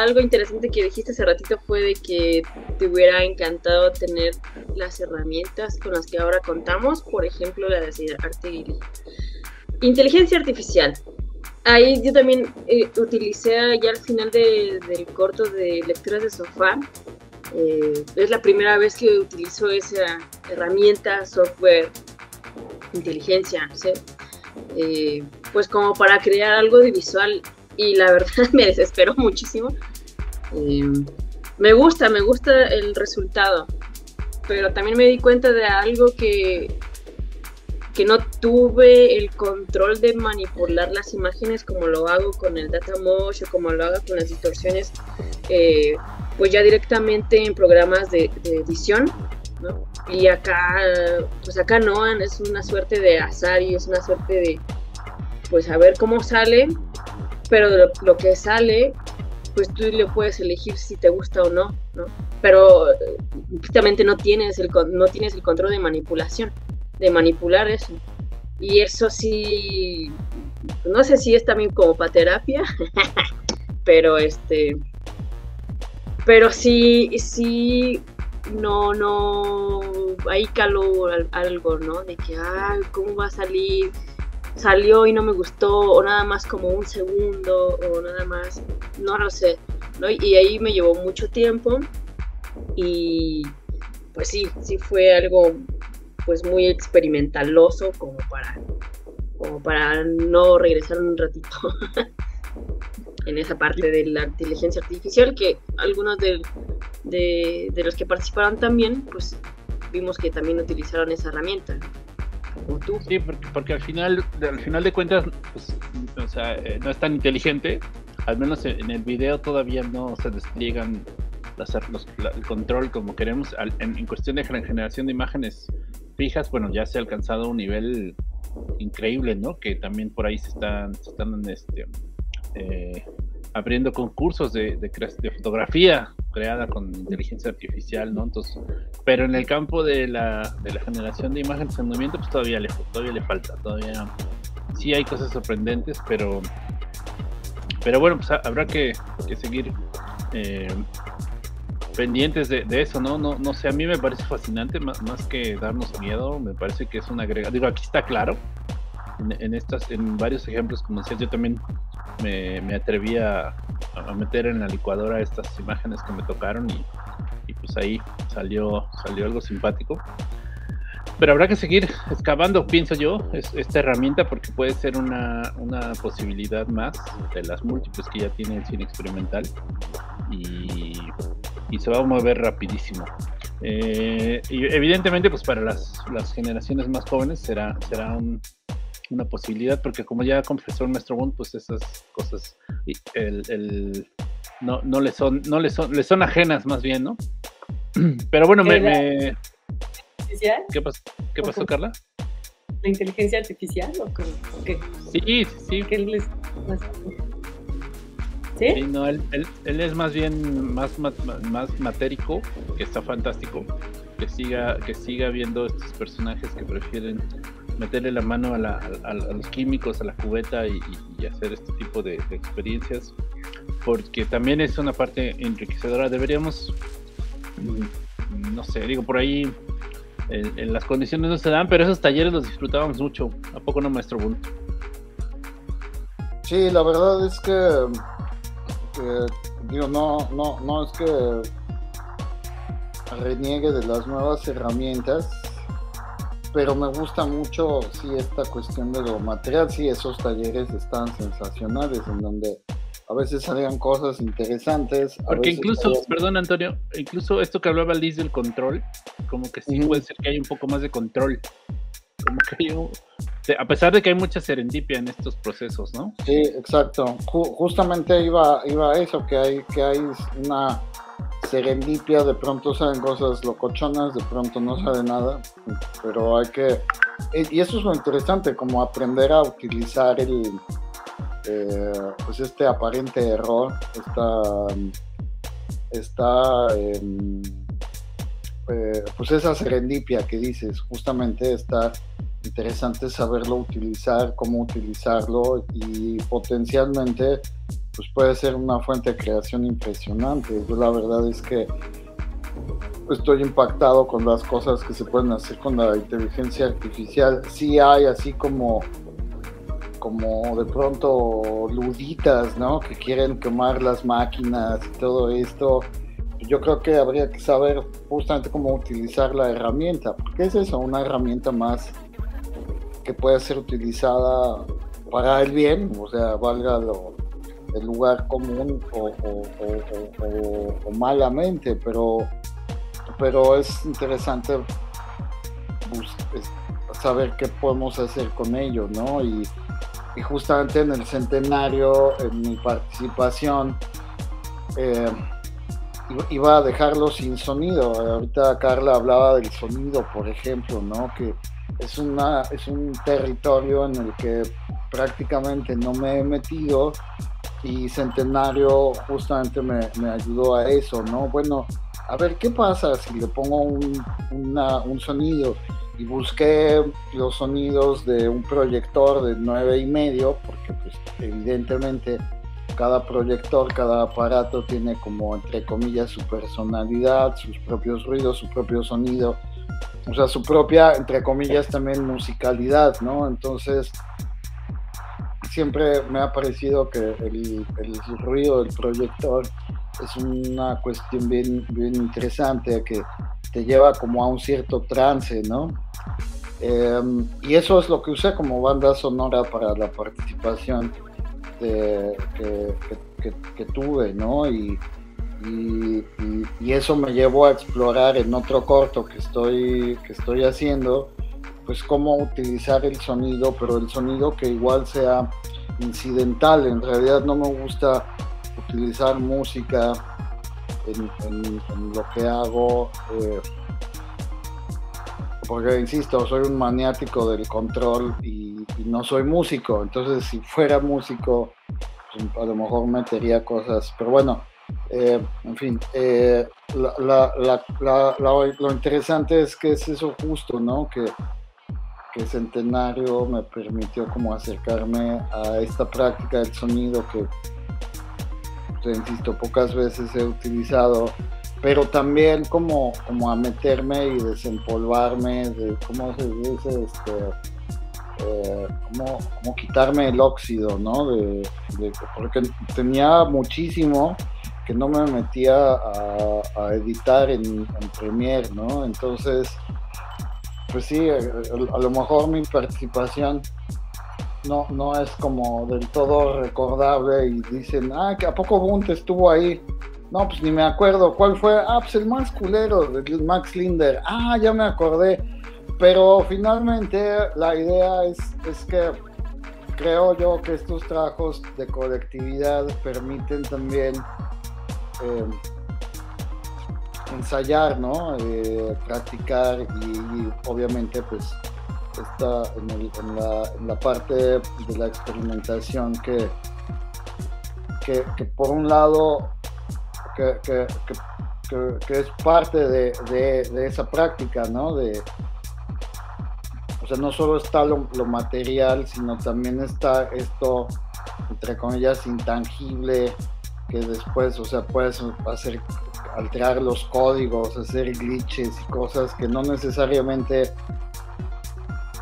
algo interesante que dijiste hace ratito fue de que te hubiera encantado tener las herramientas con las que ahora contamos, por ejemplo, la de arte y inteligencia artificial. Ahí yo también eh, utilicé ya al final de, del corto de Lecturas de Sofá. Eh, es la primera vez que utilizo esa herramienta, software, inteligencia, ¿sí? eh, pues como para crear algo de visual y la verdad me desesperó muchísimo. Eh, me gusta, me gusta el resultado, pero también me di cuenta de algo que... que no tuve el control de manipular las imágenes como lo hago con el DataMosh o como lo hago con las distorsiones eh, pues ya directamente en programas de, de edición, ¿no? Y acá, pues acá no, es una suerte de azar y es una suerte de, pues a ver cómo sale, pero lo, lo que sale, pues tú le puedes elegir si te gusta o no, ¿no? Pero justamente no tienes el, no tienes el control de manipulación, de manipular eso. Y eso sí, no sé si es también como para terapia, pero este, pero sí, sí, no, no, ahí caló algo, ¿no? De que, ah, ¿cómo va a salir? Salió y no me gustó, o nada más como un segundo, o nada más, no lo sé, ¿no? Y ahí me llevó mucho tiempo, y pues sí, sí fue algo pues muy experimentaloso como para, como para no regresar un ratito en esa parte de la inteligencia artificial, que algunos de, de, de los que participaron también, pues vimos que también utilizaron esa herramienta, como tú. Sí, porque, porque al final, al final de cuentas, pues, o sea, eh, no es tan inteligente, al menos en el video todavía no se despliegan las, los, la, el control como queremos. Al, en, en cuestión de generación de imágenes fijas, bueno, ya se ha alcanzado un nivel increíble, ¿no? Que también por ahí se están, se están este, eh, abriendo concursos de, de, de fotografía creada con inteligencia artificial, ¿no? Entonces, pero en el campo de la, de la generación de imágenes en movimiento, pues todavía le, todavía le falta, todavía sí hay cosas sorprendentes, pero, pero bueno, pues habrá que, que seguir eh, pendientes de, de eso, ¿no? No, no sé, a mí me parece fascinante, más, más que darnos miedo, me parece que es un agregado. Digo, aquí está claro, en, en, estas, en varios ejemplos, como decías, yo también me, me atreví a, a meter en la licuadora estas imágenes que me tocaron y, y pues ahí salió, salió algo simpático. Pero habrá que seguir excavando, pienso yo, es, esta herramienta, porque puede ser una, una posibilidad más de las múltiples que ya tiene el cine experimental y, y se va a mover rapidísimo. Eh, y evidentemente, pues para las, las generaciones más jóvenes será, será un, una posibilidad, porque como ya confesó el maestro Bunt, pues esas cosas el, el, no, no le son, no le son, le son ajenas más bien, ¿no? Pero bueno, me... me... ¿Qué pasó, ¿Qué pasó Karla? ¿La inteligencia artificial o qué? ¿O qué? Sí, sí. ¿Qué les... ¿Sí? Sí, no, él, él, él es más bien más, más, más matérico, que está fantástico, que siga, que siga viendo estos personajes que prefieren meterle la mano a, la, a, a los químicos, a la cubeta y, y hacer este tipo de, de experiencias, porque también es una parte enriquecedora. Deberíamos, no sé, digo, por ahí... En, en las condiciones no se dan, pero esos talleres los disfrutábamos mucho. ¿A poco no, maestro Bunt? Sí, la verdad es que, que digo, no, no, no es que reniegue de las nuevas herramientas, pero me gusta mucho, sí, esta cuestión de lo material. Sí, esos talleres están sensacionales, en donde a veces salían cosas interesantes. Porque incluso, salían... perdón Antonio, incluso esto que hablaba Liz del control, como que sí uh-huh. puede ser que hay un poco más de control. Como que yo... A pesar de que hay mucha serendipia en estos procesos, ¿no? Sí, exacto. Ju- justamente iba, iba a eso, que hay, que hay una serendipia, de pronto salen cosas locochonas, de pronto no sale nada, pero hay que... Y eso es lo interesante, como aprender a utilizar el... Eh, pues este aparente error, esta, esta eh, eh, pues esa serendipia que dices, justamente está interesante saberlo utilizar, cómo utilizarlo, y potencialmente pues puede ser una fuente de creación impresionante. Yo la verdad es que estoy impactado con las cosas que se pueden hacer con la inteligencia artificial. Sí hay así como como de pronto luditas, ¿no? Que quieren quemar las máquinas y todo esto. Yo creo que habría que saber justamente cómo utilizar la herramienta, porque es eso, una herramienta más que puede ser utilizada para el bien, o sea, valga lo, el lugar común o, o, o, o, o malamente, pero, pero es interesante pues, es, saber qué podemos hacer con ello, ¿no? Y Y justamente en el Centenario, en mi participación, eh, iba a dejarlo sin sonido. Ahorita Karla hablaba del sonido, por ejemplo, ¿no? Que es, una, es un territorio en el que prácticamente no me he metido, y Centenario justamente me, me ayudó a eso, ¿no? Bueno, a ver, ¿qué pasa si le pongo un, una, un sonido? Y busqué los sonidos de un proyector de nueve y medio, porque pues, evidentemente cada proyector, cada aparato tiene como, entre comillas, su personalidad, sus propios ruidos, su propio sonido, o sea, su propia, entre comillas, también musicalidad, ¿no? Entonces, siempre me ha parecido que el, el ruido del proyector es una cuestión bien, bien interesante, que te lleva como a un cierto trance, ¿no? Eh, y eso es lo que usé como banda sonora para la participación de, que, que, que tuve, ¿no? Y, y, y, y eso me llevó a explorar en otro corto que estoy, que estoy haciendo, pues cómo utilizar el sonido, pero el sonido que igual sea incidental. En realidad no me gusta utilizar música En, en, en lo que hago, eh, porque insisto, soy un maniático del control y, y no soy músico. Entonces, si fuera músico, pues, a lo mejor metería cosas, pero bueno, eh, en fin, eh, la, la, la, la, la, lo interesante es que es eso justo, ¿no? Que, que Centenario me permitió como acercarme a esta práctica del sonido que, insisto, pocas veces he utilizado, pero también como, como a meterme y desempolvarme, de, ¿cómo se dice? Este, eh, como, como quitarme el óxido, ¿no? De, de, porque tenía muchísimo que no me metía a, a editar en, en Premiere, ¿no? Entonces, pues sí, a, a lo mejor mi participación No, no es como del todo recordable y dicen, ah, ¿a poco Bunt estuvo ahí? No, pues ni me acuerdo. ¿Cuál fue? Ah, pues el más culero, el Max Linder. Ah, ya me acordé. Pero finalmente la idea es, es que creo yo que estos trabajos de colectividad permiten también eh, ensayar, ¿no? Eh, practicar y, y obviamente pues está en, el, en, la, en la parte de la experimentación que, que, que por un lado que, que, que, que es parte de, de, de esa práctica, ¿no? De, o sea, no solo está lo, lo material, sino también está esto, entre comillas, intangible, que después, o sea, puedes hacer, alterar los códigos, hacer glitches y cosas que no necesariamente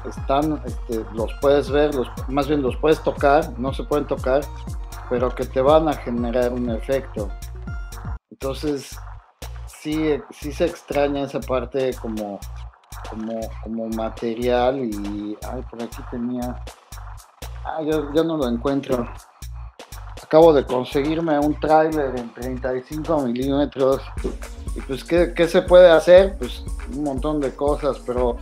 están, este, los puedes ver, los, más bien los puedes tocar, no se pueden tocar, pero que te van a generar un efecto. Entonces sí, sí se extraña esa parte como, como, como material. Y ay, por aquí tenía, ah, yo, yo no lo encuentro. Acabo de conseguirme un tráiler en treinta y cinco milímetros y pues ¿qué, qué se puede hacer? Pues un montón de cosas, pero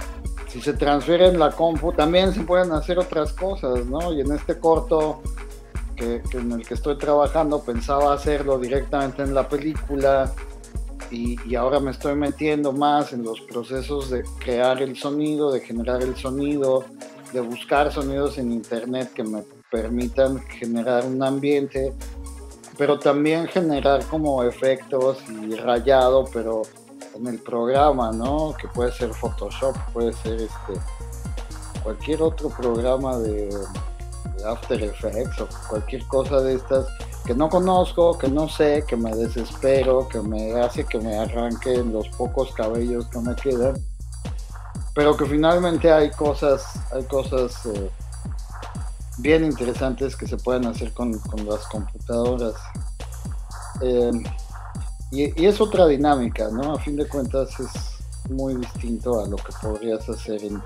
si se transfiere en la compu, también se pueden hacer otras cosas, ¿no? Y en este corto que, que en el que estoy trabajando pensaba hacerlo directamente en la película, y, y ahora me estoy metiendo más en los procesos de crear el sonido, de generar el sonido, de buscar sonidos en internet que me permitan generar un ambiente, pero también generar como efectos y rayado, pero en el programa, ¿no? Que puede ser Photoshop, puede ser este cualquier otro programa de, de After Effects o cualquier cosa de estas que no conozco, que no sé, que me desespero, que me hace que me arranquen los pocos cabellos que me quedan, pero que finalmente hay cosas, hay cosas eh, bien interesantes que se pueden hacer con, con las computadoras. Eh, Y, y es otra dinámica, ¿no? A fin de cuentas es muy distinto a lo que podrías hacer en,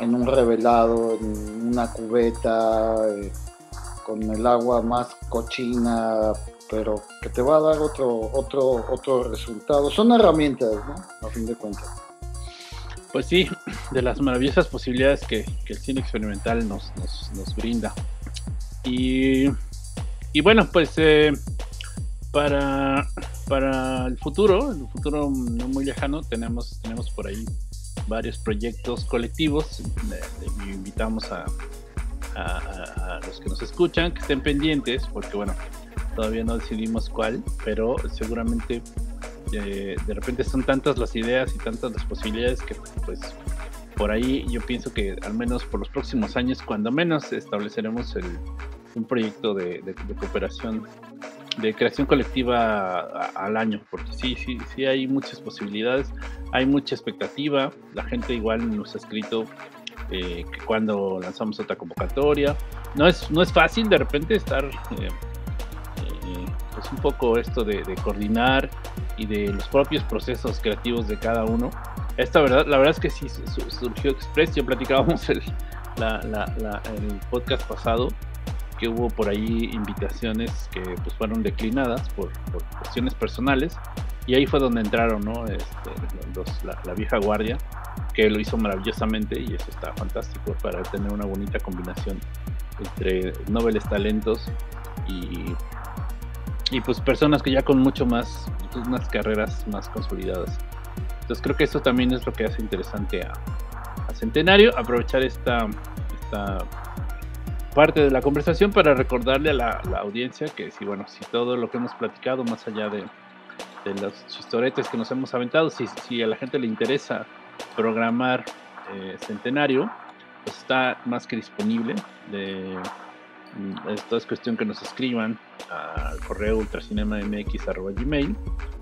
en un revelado, en una cubeta, eh, con el agua más cochina, pero que te va a dar otro, otro, otro resultado. Son herramientas, ¿no? A fin de cuentas. Pues sí, de las maravillosas posibilidades que, que el cine experimental nos, nos, nos brinda. Y, y bueno, pues... Eh, Para para el futuro, en el futuro no muy lejano, tenemos, tenemos por ahí varios proyectos colectivos. Le, le invitamos a, a, a los que nos escuchan que estén pendientes, porque bueno, todavía no decidimos cuál, pero seguramente eh, de repente son tantas las ideas y tantas las posibilidades que pues por ahí yo pienso que al menos por los próximos años, cuando menos, estableceremos el, un proyecto de, de, de cooperación, de creación colectiva a, al año, porque sí, sí, sí hay muchas posibilidades, hay mucha expectativa. La gente igual nos ha escrito eh, que cuando lanzamos otra convocatoria, no es, no es fácil de repente estar eh, eh, pues un poco esto de, de coordinar y de los propios procesos creativos de cada uno. Esta verdad, la verdad es que sí surgió express. Yo platicábamos el, la, la, la, el podcast pasado, que hubo por ahí invitaciones que pues fueron declinadas por, por cuestiones personales, y ahí fue donde entraron, ¿no? Este, los, la, la vieja guardia, que lo hizo maravillosamente, y eso está fantástico para tener una bonita combinación entre nobles talentos y, y pues personas que ya con mucho más, unas carreras más consolidadas. Entonces creo que eso también es lo que hace interesante a, a Centenario, aprovechar esta, esta parte de la conversación para recordarle a la, la audiencia que si, bueno, si todo lo que hemos platicado, más allá de, de los chistoretes que nos hemos aventado, si, si a la gente le interesa programar eh, Centenario, pues está más que disponible. De, esto es cuestión que nos escriban al correo ultracinema m x arroba gmail,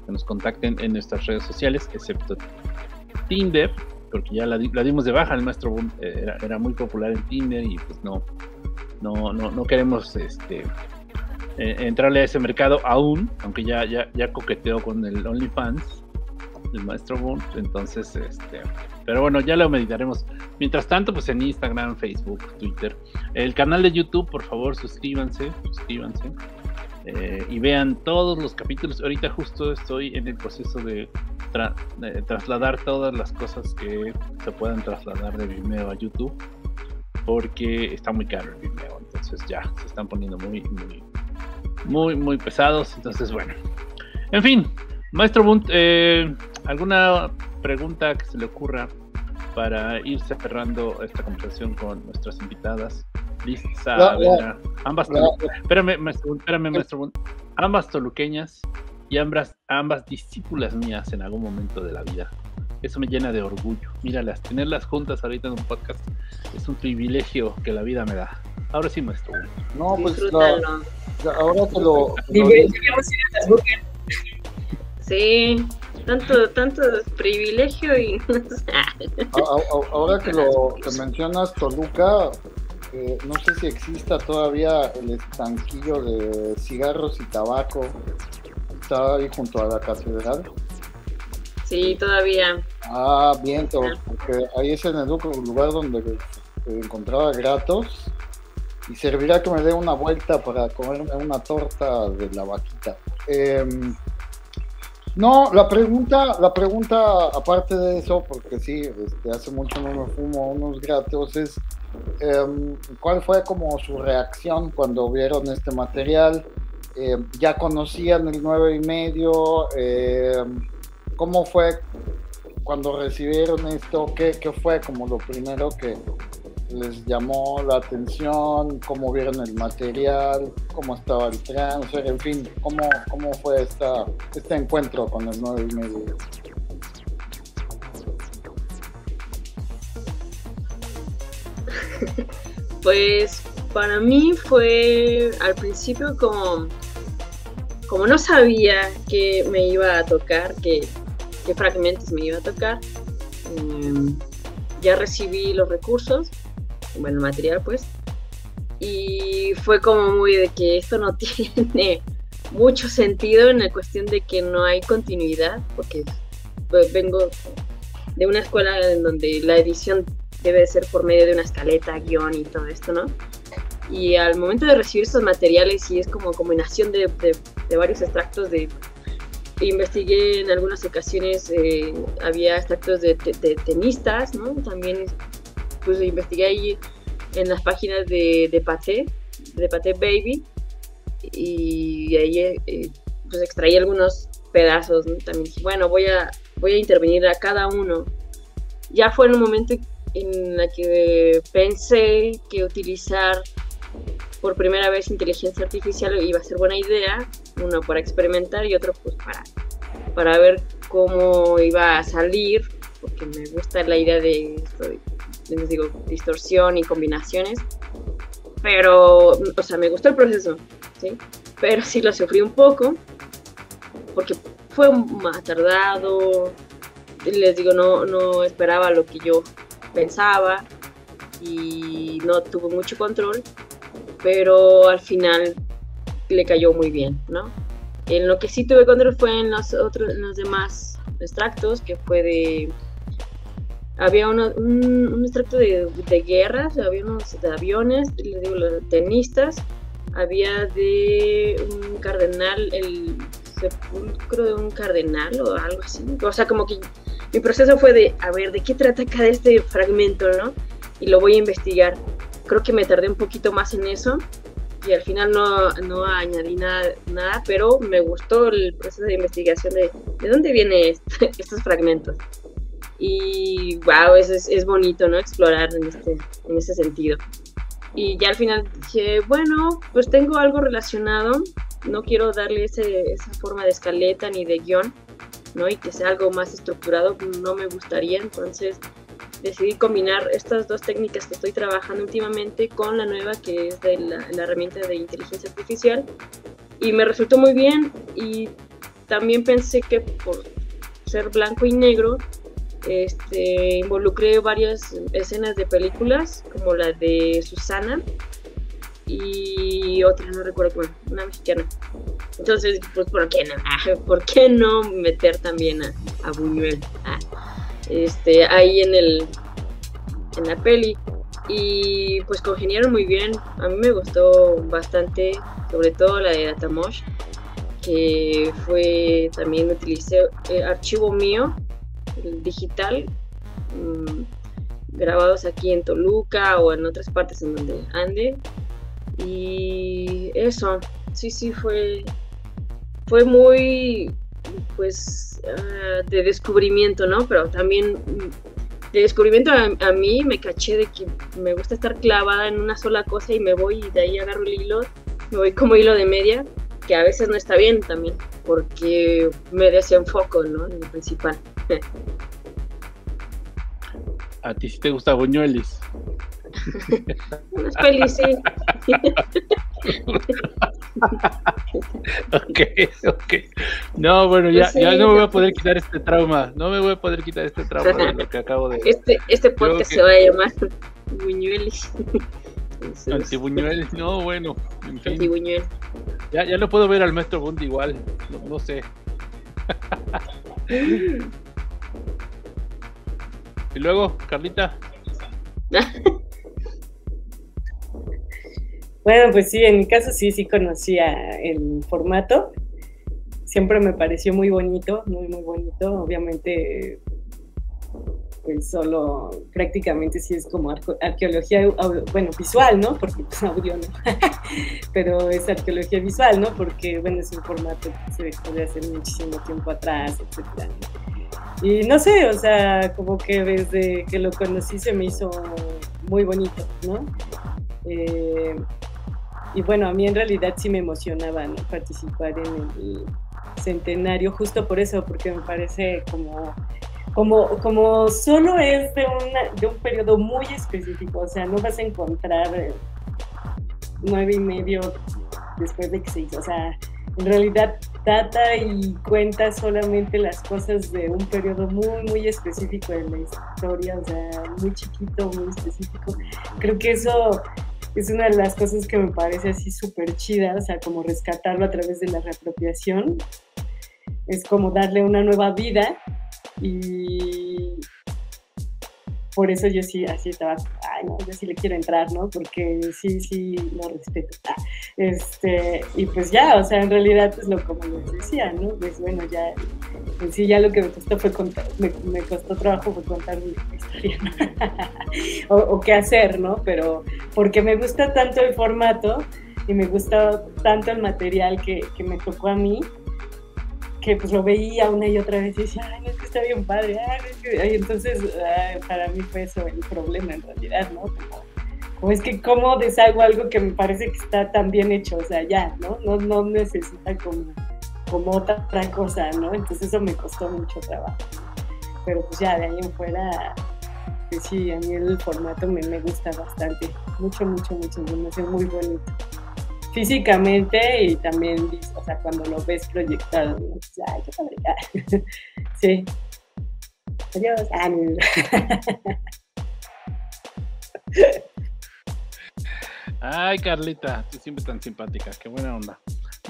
que nos contacten en nuestras redes sociales, excepto Tinder, porque ya la, la dimos de baja. El maestro Bunt era, era muy popular en Tinder y pues no no no, no queremos este eh, entrarle a ese mercado aún, aunque ya ya ya coqueteó con el OnlyFans el maestro Bunt. Entonces este pero bueno, ya lo meditaremos. Mientras tanto, pues en Instagram, Facebook, Twitter, el canal de YouTube, por favor suscríbanse suscríbanse Eh, y vean todos los capítulos. Ahorita justo estoy en el proceso de, tra de trasladar todas las cosas que se puedan trasladar de Vimeo a YouTube, porque está muy caro el Vimeo, entonces ya se están poniendo muy, muy, muy, muy pesados. Entonces bueno, en fin, maestro Bunt, eh, ¿alguna pregunta que se le ocurra para irse cerrando esta conversación con nuestras invitadas? Liz Saavedra, ambas, espérame, espérame, maestro, ambas toluqueñas y ambas, ambas discípulas mías en algún momento de la vida. Eso me llena de orgullo. Míralas, tenerlas juntas ahorita en un podcast es un privilegio que la vida me da. Ahora sí, maestro. No, pues la, la, ahora te lo. Sí, tanto, tanto privilegio y. a, a, ahora que lo que mencionas, Toluca. Eh, no sé si exista todavía el estanquillo de cigarros y tabaco. ¿Está ahí junto a la catedral? Sí, todavía. Ah, bien, porque ahí es en el lugar donde encontraba gratos. Y servirá que me dé una vuelta para comerme una torta de la vaquita. Eh, no, la pregunta, la pregunta, aparte de eso, porque sí, este, hace mucho no me fumo unos gratos, es... Eh, ¿cuál fue como su reacción cuando vieron este material? Eh, ¿ya conocían el nueve y medio? Eh, ¿Cómo fue cuando recibieron esto? ¿Qué, qué fue como lo primero que les llamó la atención? ¿Cómo vieron el material? ¿Cómo estaba el transfer? En fin, ¿cómo, cómo fue esta, este encuentro con el nueve y medio? Pues para mí fue al principio como, como no sabía qué me iba a tocar, qué, qué fragmentos me iba a tocar. Eh, ya recibí los recursos, bueno, el material pues, y fue como muy de que esto no tiene mucho sentido en la cuestión de que no hay continuidad, porque pues, vengo de una escuela en donde la edición debe de ser por medio de una escaleta, guión y todo esto, ¿no? Y al momento de recibir estos materiales, y es como combinación de, de, de varios extractos de... Investigué en algunas ocasiones, eh, había extractos de, de, de tenistas, ¿no? También pues investigué ahí en las páginas de, de Pathé, de Pathé Baby, y ahí eh, pues extraí algunos pedazos, ¿no? También dije, bueno, voy a, voy a intervenir a cada uno. Ya fue en un momento en el que pensé que utilizar por primera vez inteligencia artificial iba a ser buena idea, uno para experimentar y otro pues para, para ver cómo iba a salir, porque me gusta la idea de esto, les digo, distorsión y combinaciones, pero, o sea, me gustó el proceso, ¿sí? Pero sí lo sufrí un poco, porque fue más tardado, les digo, no, no esperaba lo que yo pensaba y no tuve mucho control, pero al final le cayó muy bien, ¿no? En lo que sí tuve control fue en los, otros, en los demás extractos, que fue de... Había uno, un, un extracto de, de guerras, había unos de aviones, les digo, los tenistas, había de un cardenal, el sepulcro de un cardenal o algo así. O sea, como que mi proceso fue de, a ver, ¿de qué trata cada este fragmento, no? Y lo voy a investigar. Creo que me tardé un poquito más en eso y al final no, no añadí nada, nada, pero me gustó el proceso de investigación de, ¿de dónde vienen este, estos fragmentos? Y wow, es, es, es bonito, ¿no? Explorar en este, en ese sentido. Y ya al final dije, bueno, pues tengo algo relacionado, no quiero darle ese, esa forma de escaleta ni de guión, ¿no? Y que sea algo más estructurado, no me gustaría, entonces decidí combinar estas dos técnicas que estoy trabajando últimamente con la nueva, que es de la, la herramienta de inteligencia artificial, y me resultó muy bien. Y también pensé que por ser blanco y negro, este, involucré varias escenas de películas, como la de Susana y otra, no recuerdo, bueno, una mexicana. Entonces, pues, ¿por qué no? Ah, ¿por qué no meter también a, a Buñuel? Ah, este, ahí en, el, en la peli. Y pues congeniaron muy bien, a mí me gustó bastante, sobre todo la de DataMosh, que fue, también utilicé eh, archivo mío, digital, mmm, grabados aquí en Toluca o en otras partes en donde ande, y eso, sí, sí, fue, fue muy, pues, uh, de descubrimiento, ¿no? Pero también de descubrimiento a, a mí, me caché de que me gusta estar clavada en una sola cosa y me voy y de ahí agarro el hilo, me voy como hilo de media, que a veces no está bien también, porque me desenfoco, ¿no? En lo principal. ¿A ti sí te gusta Buñuelis? Unas pelis, sí. Ok, ok. No, bueno, ya, sí, ya no me voy a poder quitar este trauma. No me voy a poder quitar este trauma de lo que acabo de... Este, este podcast que... se va a llamar Buñuelis. Antibuñuelis, no, bueno, en fin. Antibuñuelis. Ya, ya lo puedo ver al maestro Bunt igual, no, no sé. Y luego, Carlita. Bueno, pues sí, en mi caso sí, sí conocía el formato. Siempre me pareció muy bonito, muy, muy bonito. Obviamente, pues solo prácticamente sí es como arqueología, bueno, visual, ¿no? Porque pues audio no, pero es arqueología visual, ¿no? Porque, bueno, es un formato que se dejó de hacer muchísimo tiempo atrás, etcétera. Y no sé, o sea, como que desde que lo conocí se me hizo muy bonito, ¿no? Eh, y bueno, a mí en realidad sí me emocionaba, ¿no? Participar en el Centenario, justo por eso, porque me parece como... Como, como solo es de, una, de un periodo muy específico, o sea, no vas a encontrar nueve y medio después de que se hizo, o sea, en realidad trata y cuenta solamente las cosas de un periodo muy, muy específico de la historia, o sea, muy chiquito, muy específico. Creo que eso es una de las cosas que me parece así súper chida, o sea, como rescatarlo a través de la reapropiación, es como darle una nueva vida. Y por eso yo sí, así estaba, ay no, yo sí le quiero entrar, ¿no? Porque sí, sí, lo respeto. Este, y pues ya, o sea, en realidad, pues lo como les decía, ¿no? Pues bueno, ya, pues sí, ya lo que me costó fue contar, me, me costó trabajo fue contar mi historia, ¿no? o, o qué hacer, ¿no? Pero porque me gusta tanto el formato y me gusta tanto el material que, que me tocó a mí, que pues lo veía una y otra vez y decía, ay, es que está bien padre, ay, es que... ay, entonces ay, para mí fue eso el problema en realidad, ¿no? Como, como es que cómo deshago algo que me parece que está tan bien hecho, o sea, ya, ¿no? No, no necesita como, como otra, otra cosa, ¿no? Entonces eso me costó mucho trabajo, pero pues ya de ahí en fuera... que sí, a mí el formato me, me gusta bastante, mucho, mucho, mucho, me hace muy bonito, físicamente y también, o sea, cuando lo ves proyectado, dices, ay, qué padre, ya. Sí, adiós, ánimo. Ay, Carlita, tú siempre tan simpática, qué buena onda.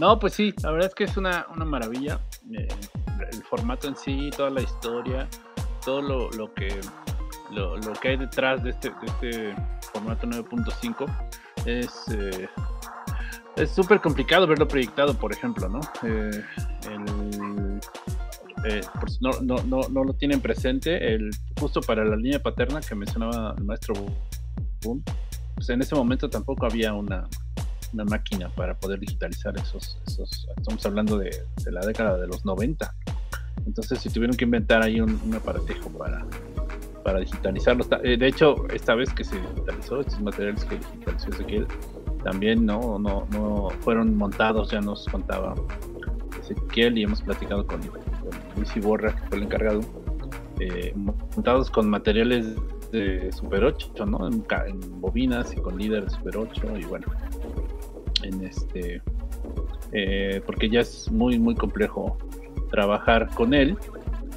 No, pues sí, la verdad es que es una, una maravilla, eh, el formato en sí, toda la historia, todo lo, lo que... Lo, lo que hay detrás de este, de este formato nueve punto cinco es eh, es súper complicado verlo proyectado, por ejemplo, ¿no? Eh, el, eh, por si no, no, no, no lo tienen presente, el, justo para la línea paterna que mencionaba el maestro Boom, pues en ese momento tampoco había una, una máquina para poder digitalizar esos, esos estamos hablando de, de la década de los noventa, entonces si tuvieron que inventar ahí un, un aparatejo para... para digitalizarlos. De hecho, esta vez que se digitalizó, estos materiales que digitalizó Ezequiel, también no, no, no fueron montados, ya nos contaba Ezequiel y hemos platicado con, con Luis Iborra, que fue el encargado, eh, montados con materiales de Super ocho, ¿no? En, en bobinas y con líder de Super ocho, y bueno, en este, eh, porque ya es muy, muy complejo trabajar con él.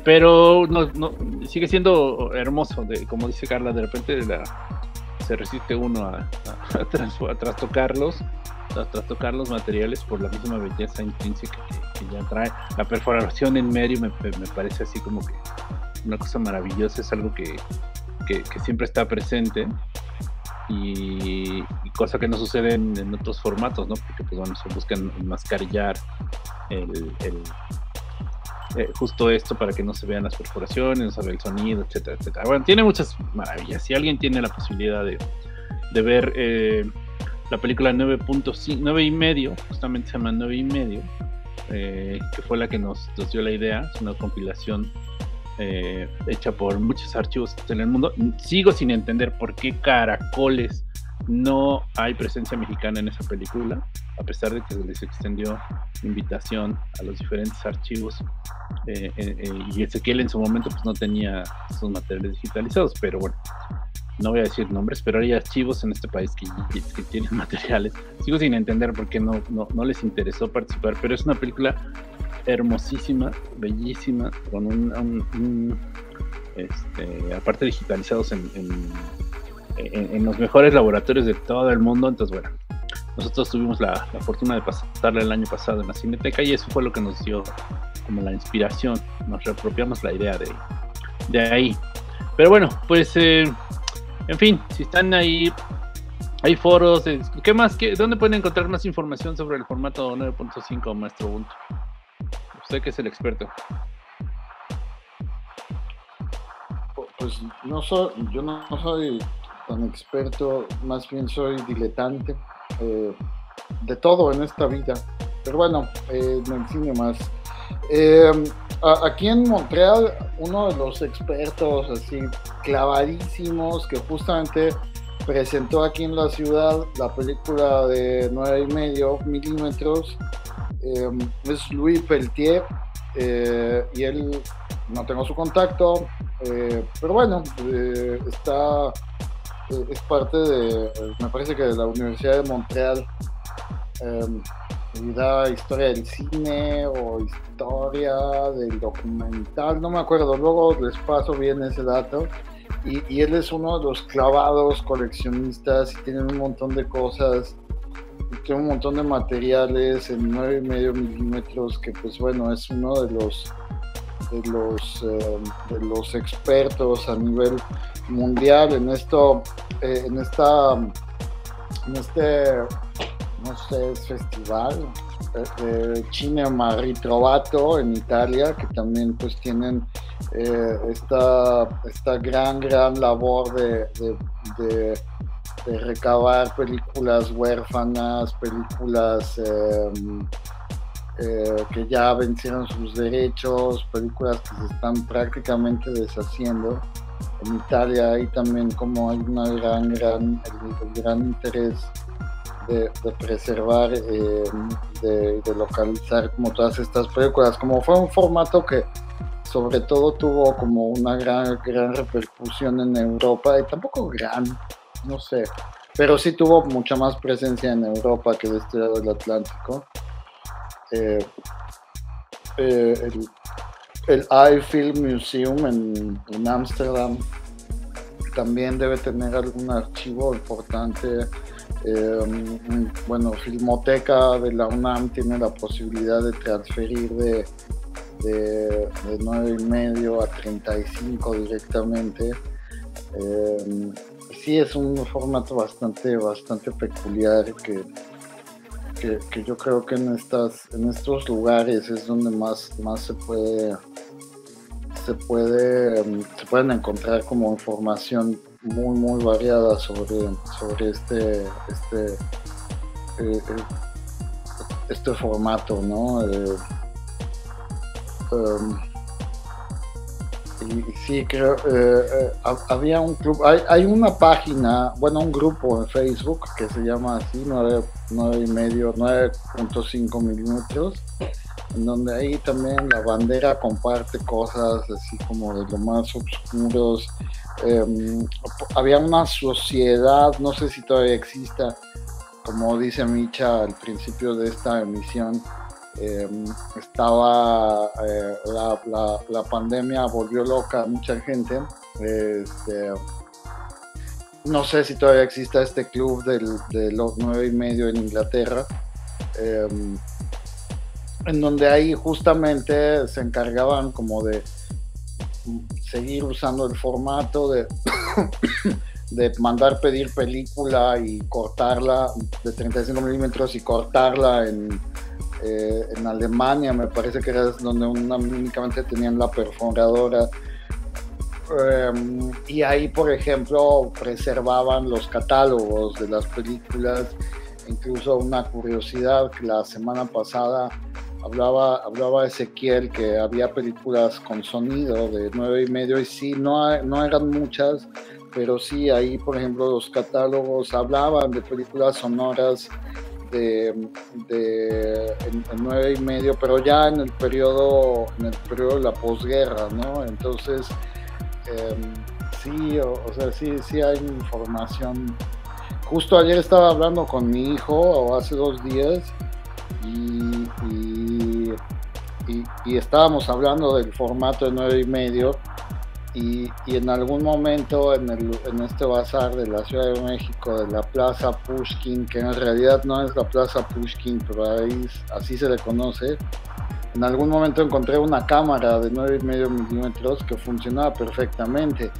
Pero no, no, sigue siendo hermoso, de, como dice Karla, de repente la, se resiste uno a, a, a, tras, a trastocarlos, a trastocar los materiales por la misma belleza intrínseca que, que ya trae. La perforación en medio me, me parece así como que una cosa maravillosa, es algo que, que, que siempre está presente y, y cosa que no sucede en, en otros formatos, ¿no? Porque pues, bueno, se buscan enmascarillar el... el Eh, justo esto para que no se vean las perforaciones, no se vea el sonido, etcétera, etcétera. Bueno, tiene muchas maravillas. Si alguien tiene la posibilidad de, de ver eh, la película nueve y medio, justamente se llama nueve y medio, eh, que fue la que nos, nos dio la idea, es una compilación eh, hecha por muchos archivos en el mundo. Sigo sin entender por qué caracoles no hay presencia mexicana en esa película, a pesar de que se les extendió invitación a los diferentes archivos, eh, eh, eh, y Ezequiel en su momento pues no tenía sus materiales digitalizados, pero bueno, no voy a decir nombres, pero hay archivos en este país que, que, que tienen materiales. Sigo sin entender por qué no, no, no les interesó participar, pero es una película hermosísima, bellísima, con un, un, un este, aparte digitalizados en, en En, en los mejores laboratorios de todo el mundo. Entonces bueno, nosotros tuvimos la, la fortuna de pasarla el año pasado en la Cineteca y eso fue lo que nos dio como la inspiración, nos reapropiamos la idea de, de ahí. Pero bueno, pues eh, en fin, si están ahí, hay foros, ¿qué más? ¿Qué, ¿dónde pueden encontrar más información sobre el formato nueve punto cinco, maestro Bunt? Usted que es el experto. Pues no soy, yo no soy tan experto, más bien soy diletante eh, de todo en esta vida, pero bueno, eh, me enseño más. Eh, a, aquí en Montreal, uno de los expertos así clavadísimos que justamente presentó aquí en la ciudad la película de nueve y medio milímetros eh, es Luis Peltier, eh, y él, no tengo su contacto, eh, pero bueno, eh, está... es parte de, me parece que de la Universidad de Montreal, eh, y da historia del cine o historia del documental, no me acuerdo, luego les paso bien ese dato, y, y él es uno de los clavados coleccionistas y tiene un montón de cosas, tiene un montón de materiales en nueve y medio milímetros, que pues bueno, es uno de los de los, eh, de los expertos a nivel mundial en esto, eh, en esta, en este, no sé, festival de eh, eh, Cinema Ritrovato en Italia, que también pues tienen eh, esta, esta gran, gran labor de, de, de, de recabar películas huérfanas, películas eh, eh, que ya vencieron sus derechos, películas que se están prácticamente deshaciendo. En Italia hay también como hay una gran, gran, el, el gran interés de, de preservar, eh, de, de localizar como todas estas películas, como fue un formato que sobre todo tuvo como una gran, gran repercusión en Europa, y tampoco gran, no sé, pero sí tuvo mucha más presencia en Europa que de este lado del Atlántico. Eh, eh, el, el Eye Film Museum en, en Ámsterdam también debe tener algún archivo importante. Eh, bueno, Filmoteca de la UNAM tiene la posibilidad de transferir de de, de nueve y medio a treinta y cinco directamente. Eh, sí, es un formato bastante, bastante peculiar que, que, que yo creo que en, estas, en estos lugares es donde más, más se puede, se puede, se pueden encontrar como información muy, muy variada sobre, sobre este, este, eh, este formato, ¿no? Eh, Um, y, y sí, creo, eh, eh, había un club, hay, hay una página, bueno, un grupo en Facebook que se llama así, nueve y medio, nueve punto cinco milímetros, en donde ahí también la bandera comparte cosas así como de lo más oscuros. Eh, había una sociedad, no sé si todavía exista, como dice Micha al principio de esta emisión. Eh, estaba eh, la, la, la pandemia volvió loca a mucha gente. Este, no sé si todavía exista este club del, de los nueve y medio en Inglaterra, eh, en donde ahí justamente se encargaban como de seguir usando el formato de de mandar pedir película y cortarla de treinta y cinco milímetros y cortarla en Eh, en Alemania, me parece que era donde una, únicamente tenían la perforadora, eh, y ahí por ejemplo preservaban los catálogos de las películas. Incluso una curiosidad, que la semana pasada hablaba, hablaba Ezequiel, que había películas con sonido de nueve y medio, y sí, no, no eran muchas, pero sí ahí por ejemplo los catálogos hablaban de películas sonoras de, de en, en nueve y medio, pero ya en el periodo en el periodo de la posguerra, ¿no? Entonces eh, sí, o, o sea, sí, sí hay información. Justo ayer estaba hablando con mi hijo, o hace dos días, y, y, y, y estábamos hablando del formato de nueve y medio, y, y en algún momento en, el, en este bazar de la Ciudad de México, de la Plaza Pushkin, que en realidad no es la Plaza Pushkin, pero ahí, así se le conoce, en algún momento encontré una cámara de nueve y medio milímetros que funcionaba perfectamente.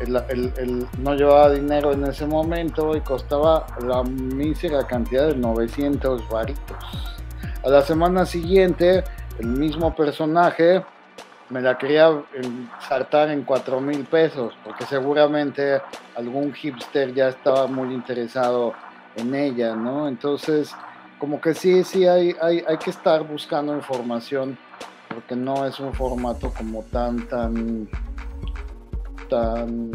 El, el, el, no llevaba dinero en ese momento y costaba la mísera cantidad de novecientos varitos. A la semana siguiente, el mismo personaje me la quería saltar en cuatro mil pesos, porque seguramente algún hipster ya estaba muy interesado en ella, ¿no? Entonces, como que sí, sí hay, hay, hay que estar buscando información, porque no es un formato como tan, tan, tan,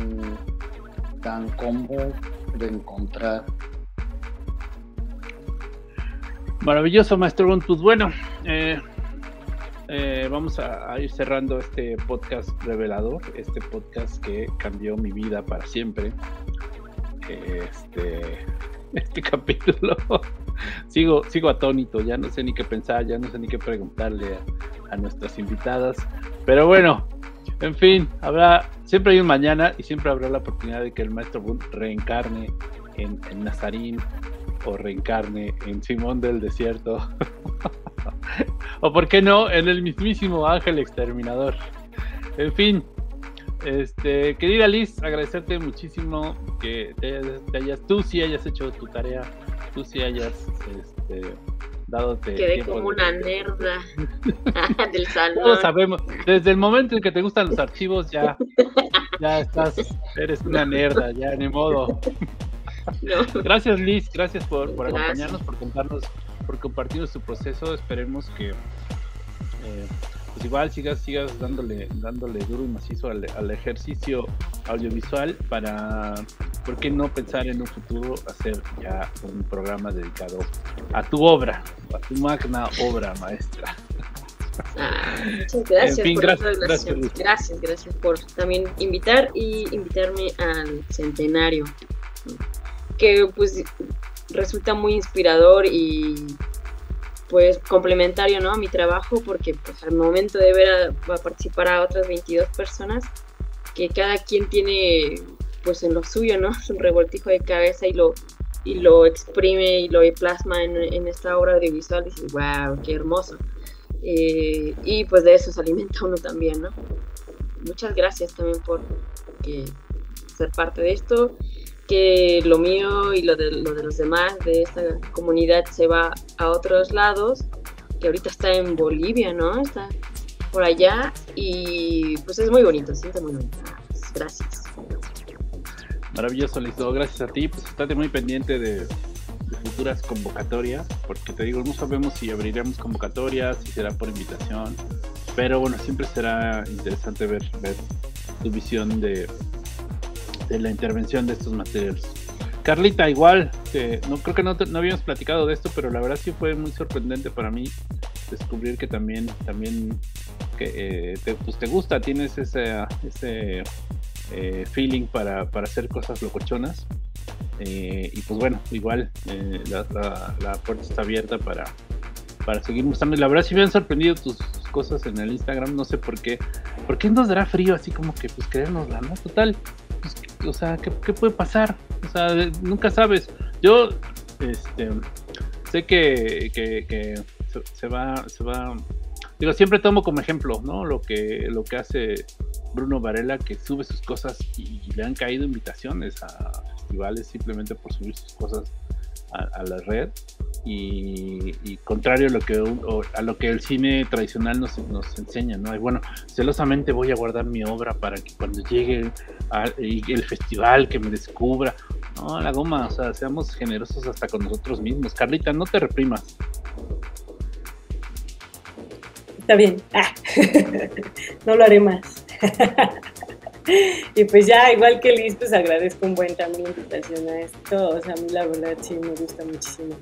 tan común de encontrar. Maravilloso, maestro Bunt. Pues bueno, eh... Eh, vamos a, a ir cerrando este podcast revelador, este podcast que cambió mi vida para siempre. Este, este capítulo sigo, sigo atónito, ya no sé ni qué pensar, ya no sé ni qué preguntarle a, a nuestras invitadas, pero bueno, en fin, habrá, siempre hay un mañana y siempre habrá la oportunidad de que el maestro Bunt reencarne en, en Nazarín, o reencarne en Simón del Desierto. O por qué no, en el mismísimo Ángel Exterminador. En fin, este, querida Liz, agradecerte muchísimo que te, te hayas, tú sí hayas hecho tu tarea, tú sí hayas este, dadote. Quedé como una de... nerda del salón. Todos sabemos, desde el momento en que te gustan los archivos ya, ya estás, eres una nerda, ya ni modo. No. Gracias Liz, gracias por, por acompañarnos, por contarnos por compartirnos tu proceso. Esperemos que eh, pues igual sigas sigas dándole dándole duro y macizo al, al ejercicio audiovisual, para por qué no pensar en un futuro hacer ya un programa dedicado a tu obra, a tu magna obra maestra. Ah, muchas gracias, en fin, por gracias, esta relación. Gracias, gracias, gracias por también invitar y invitarme al Centenario, que pues resulta muy inspirador y pues complementario, ¿no?, a mi trabajo, porque pues al momento de ver a, a participar a otras veintidós personas, que cada quien tiene pues en lo suyo, ¿no?, un revoltijo de cabeza y lo y lo exprime y lo plasma en, en esta obra audiovisual, y dices, wow, qué hermoso. Eh, y pues de eso se alimenta uno también, ¿no? Muchas gracias también por que, ser parte de esto, que lo mío y lo de, lo de los demás de esta comunidad se va a otros lados, que ahorita está en Bolivia, ¿no? Está por allá y pues es muy bonito, siento muy bonito. Gracias. Maravilloso, listo, gracias a ti. Pues estate muy pendiente de... de futuras convocatorias, porque te digo, no sabemos si abriremos convocatorias, si será por invitación, pero bueno, siempre será interesante ver, ver tu visión de, de la intervención de estos materiales. Carlita, igual, eh, no creo que no, no habíamos platicado de esto, pero la verdad sí fue muy sorprendente para mí descubrir que también, también que, eh, te, pues te gusta, tienes ese, ese eh, feeling para, para hacer cosas locochonas. Eh, y pues bueno, igual eh, la, la, la puerta está abierta para, para seguir mostrando. La verdad sí me han sorprendido tus, tus cosas en el Instagram, no sé por qué. ¿Por qué nos dará frío así como que pues creérnosla, no? Total, pues, o sea, ¿qué, qué puede pasar? O sea, nunca sabes. Yo este, sé que, que, que se, se va, se va... Digo, siempre tomo como ejemplo, ¿no?, lo que, lo que hace Bruno Varela, que sube sus cosas y, y le han caído invitaciones a festivales simplemente por subir sus cosas a, a la red, y, y contrario a lo que un, a lo que el cine tradicional nos, nos enseña, ¿no? Y bueno, celosamente voy a guardar mi obra para que cuando llegue a, el festival que me descubra. No, la goma, o sea, seamos generosos hasta con nosotros mismos. Carlita, no te reprimas. Está bien, ah. No lo haré más. Y pues ya, igual que Liz, pues agradezco un buen también invitación a esto. O sea, a mí la verdad sí me gusta muchísimo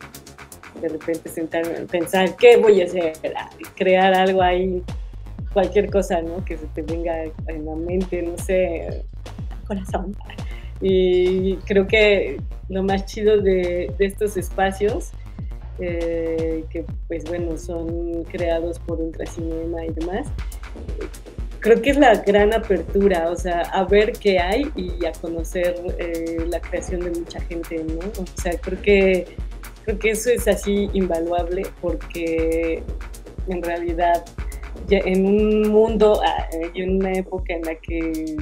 de repente sentarme a pensar qué voy a hacer, crear algo ahí, cualquier cosa, ¿no?, que se te venga en la mente, no sé, corazón. Y creo que lo más chido de, de estos espacios, Eh, que pues bueno, son creados por Ultracinema y demás, creo que es la gran apertura, o sea, a ver qué hay y a conocer eh, la creación de mucha gente, ¿no? O sea, creo que, creo que eso es así invaluable, porque en realidad ya en un mundo y en una época en la que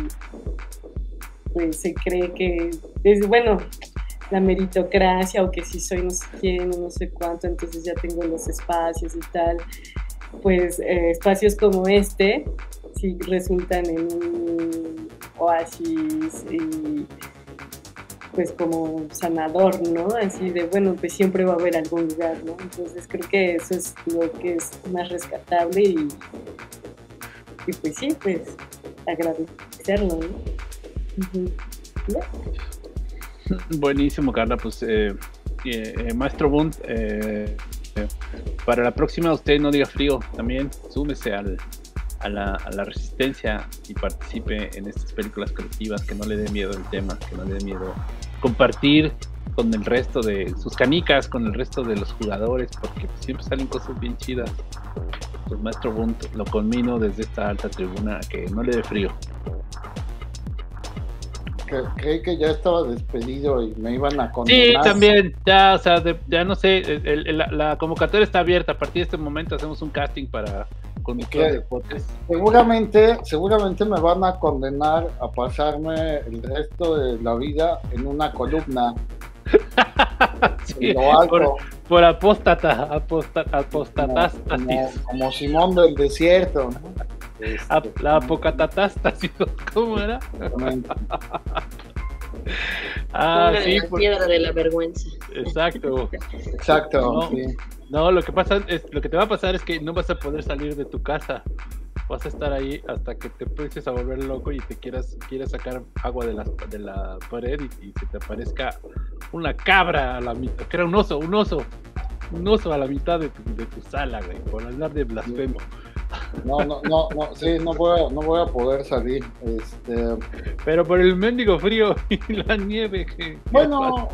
pues se cree que es bueno la meritocracia, o que si soy no sé quién, no sé cuánto, entonces ya tengo los espacios y tal, pues eh, espacios como este sí resultan en un oasis y pues como sanador, ¿no? Así de, bueno, pues siempre va a haber algún lugar, ¿no? Entonces creo que eso es lo que es más rescatable y, y pues sí, pues agradecerlo, ¿no? Uh-huh. Yeah. Buenísimo, Karla, pues eh, eh, Maestro Bunt, eh, eh, para la próxima usted no diga frío, también súmese al, a, la, a la resistencia y participe en estas películas colectivas, que no le dé miedo el tema, que no le dé miedo compartir con el resto de sus canicas, con el resto de los jugadores, porque siempre salen cosas bien chidas. Pues Maestro Bunt, lo conmino desde esta alta tribuna a que no le dé frío. Creí que ya estaba despedido y me iban a condenar. Sí, también, ya, o sea, de, ya no sé, el, el, la, la convocatoria está abierta. A partir de este momento hacemos un casting para conductor de podcast. Seguramente, seguramente me van a condenar a pasarme el resto de la vida en una columna. Sí, por, por apóstata, apóstata, apóstatas. Como, como, como Simón del Desierto, ¿no? Este, la apocatatasta, ¿cómo era? Ah, una sí, de la por... piedra de la vergüenza. Exacto. Exacto. No, sí. no, lo que pasa es, lo que te va a pasar es que no vas a poder salir de tu casa. Vas a estar ahí hasta que te empieces a volver loco y te quieras, quieras sacar agua de la, de la pared y, y se te aparezca una cabra a la mitad, que era un oso, un oso, un oso a la mitad de tu, de tu sala, güey, por hablar de blasfemo. No, no, no, no, sí, no voy a, no voy a poder salir, este... pero por el mendigo frío y la nieve. Que, bueno,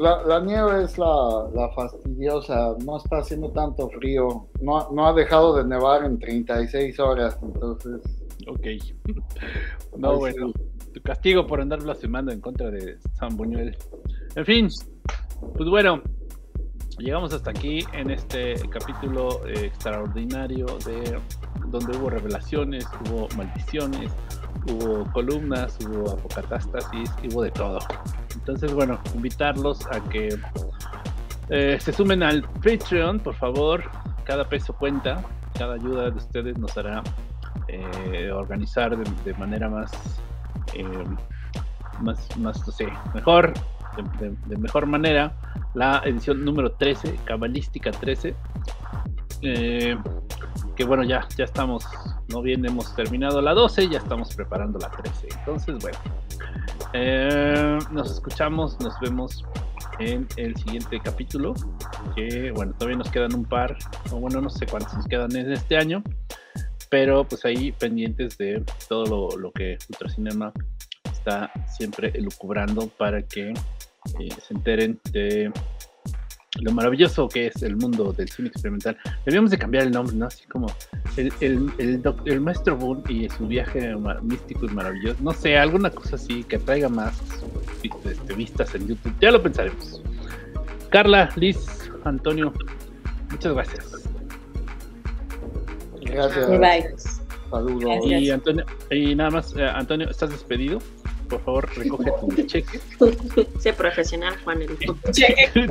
la, la nieve es la, la fastidiosa, no está haciendo tanto frío, no, no ha dejado de nevar en treinta y seis horas, entonces... Ok, no, pues, bueno, tu castigo por andar blasfemando en contra de San Buñuel. En fin, pues bueno... Llegamos hasta aquí en este capítulo eh, extraordinario de donde hubo revelaciones, hubo maldiciones, hubo columnas, hubo apocatastasis, hubo de todo. Entonces, bueno, invitarlos a que eh, se sumen al Patreon, por favor. Cada peso cuenta, cada ayuda de ustedes nos hará eh, organizar de, de manera más, eh, más, más, no sé, mejor. De, de, de mejor manera la edición número trece, cabalística trece, eh, que bueno, ya, ya estamos, no bien hemos terminado la doce, ya estamos preparando la trece, entonces bueno, eh, nos escuchamos, nos vemos en el siguiente capítulo, que bueno, todavía nos quedan un par, o bueno, no sé cuántos nos quedan en este año, pero pues ahí pendientes de todo lo, lo que Ultracinema está siempre elucubrando para que eh, se enteren de lo maravilloso que es el mundo del cine experimental. Debíamos de cambiar el nombre, ¿no? Así como el, el, el, doc, el maestro Bunt y su viaje místico y maravilloso. No sé, alguna cosa así que traiga más este, vistas en YouTube. Ya lo pensaremos. Karla, Liz, Antonio, muchas gracias. Gracias. Bye. Saludos. Y, Antonio, y nada más, eh, Antonio, ¿estás despedido? Por favor, recoge tu cheque. Sé profesional, Juan. Tu cheque,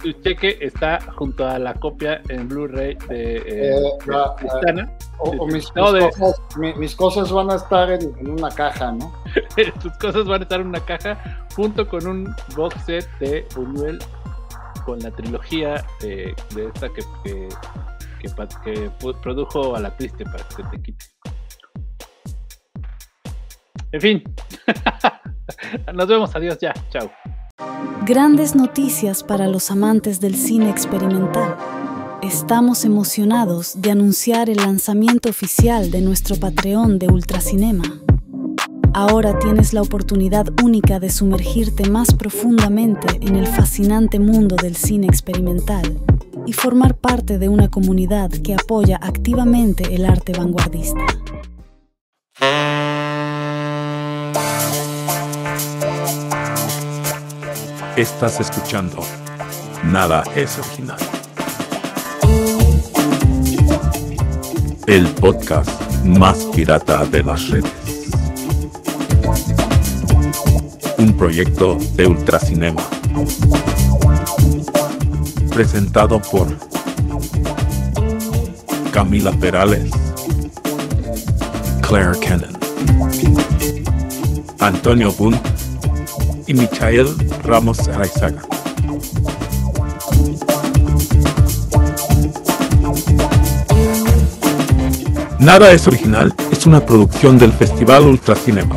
tu cheque está junto a la copia en Blu-ray de, eh, eh, de la, Susana. O, o mis, no, mis, de... cosas, mi, mis cosas van a estar en, en una caja, ¿no? Tus cosas van a estar en una caja junto con un box set de Buñuel con la trilogía de, de esta que, que, que, que produjo a la triste para que te quite. En fin, nos vemos, adiós ya, chao. Grandes noticias para los amantes del cine experimental. Estamos emocionados de anunciar el lanzamiento oficial de nuestro Patreon de Ultracinema. Ahora tienes la oportunidad única de sumergirte más profundamente en el fascinante mundo del cine experimental y formar parte de una comunidad que apoya activamente el arte vanguardista. Estás escuchando Nada es Original, el podcast más pirata de las redes. Un proyecto de Ultracinema, presentado por Camila Perales, Claire Cannon, Antonio Bunt y Michael Ramos Araizaga. Nada es Original es una producción del Festival Ultracinema.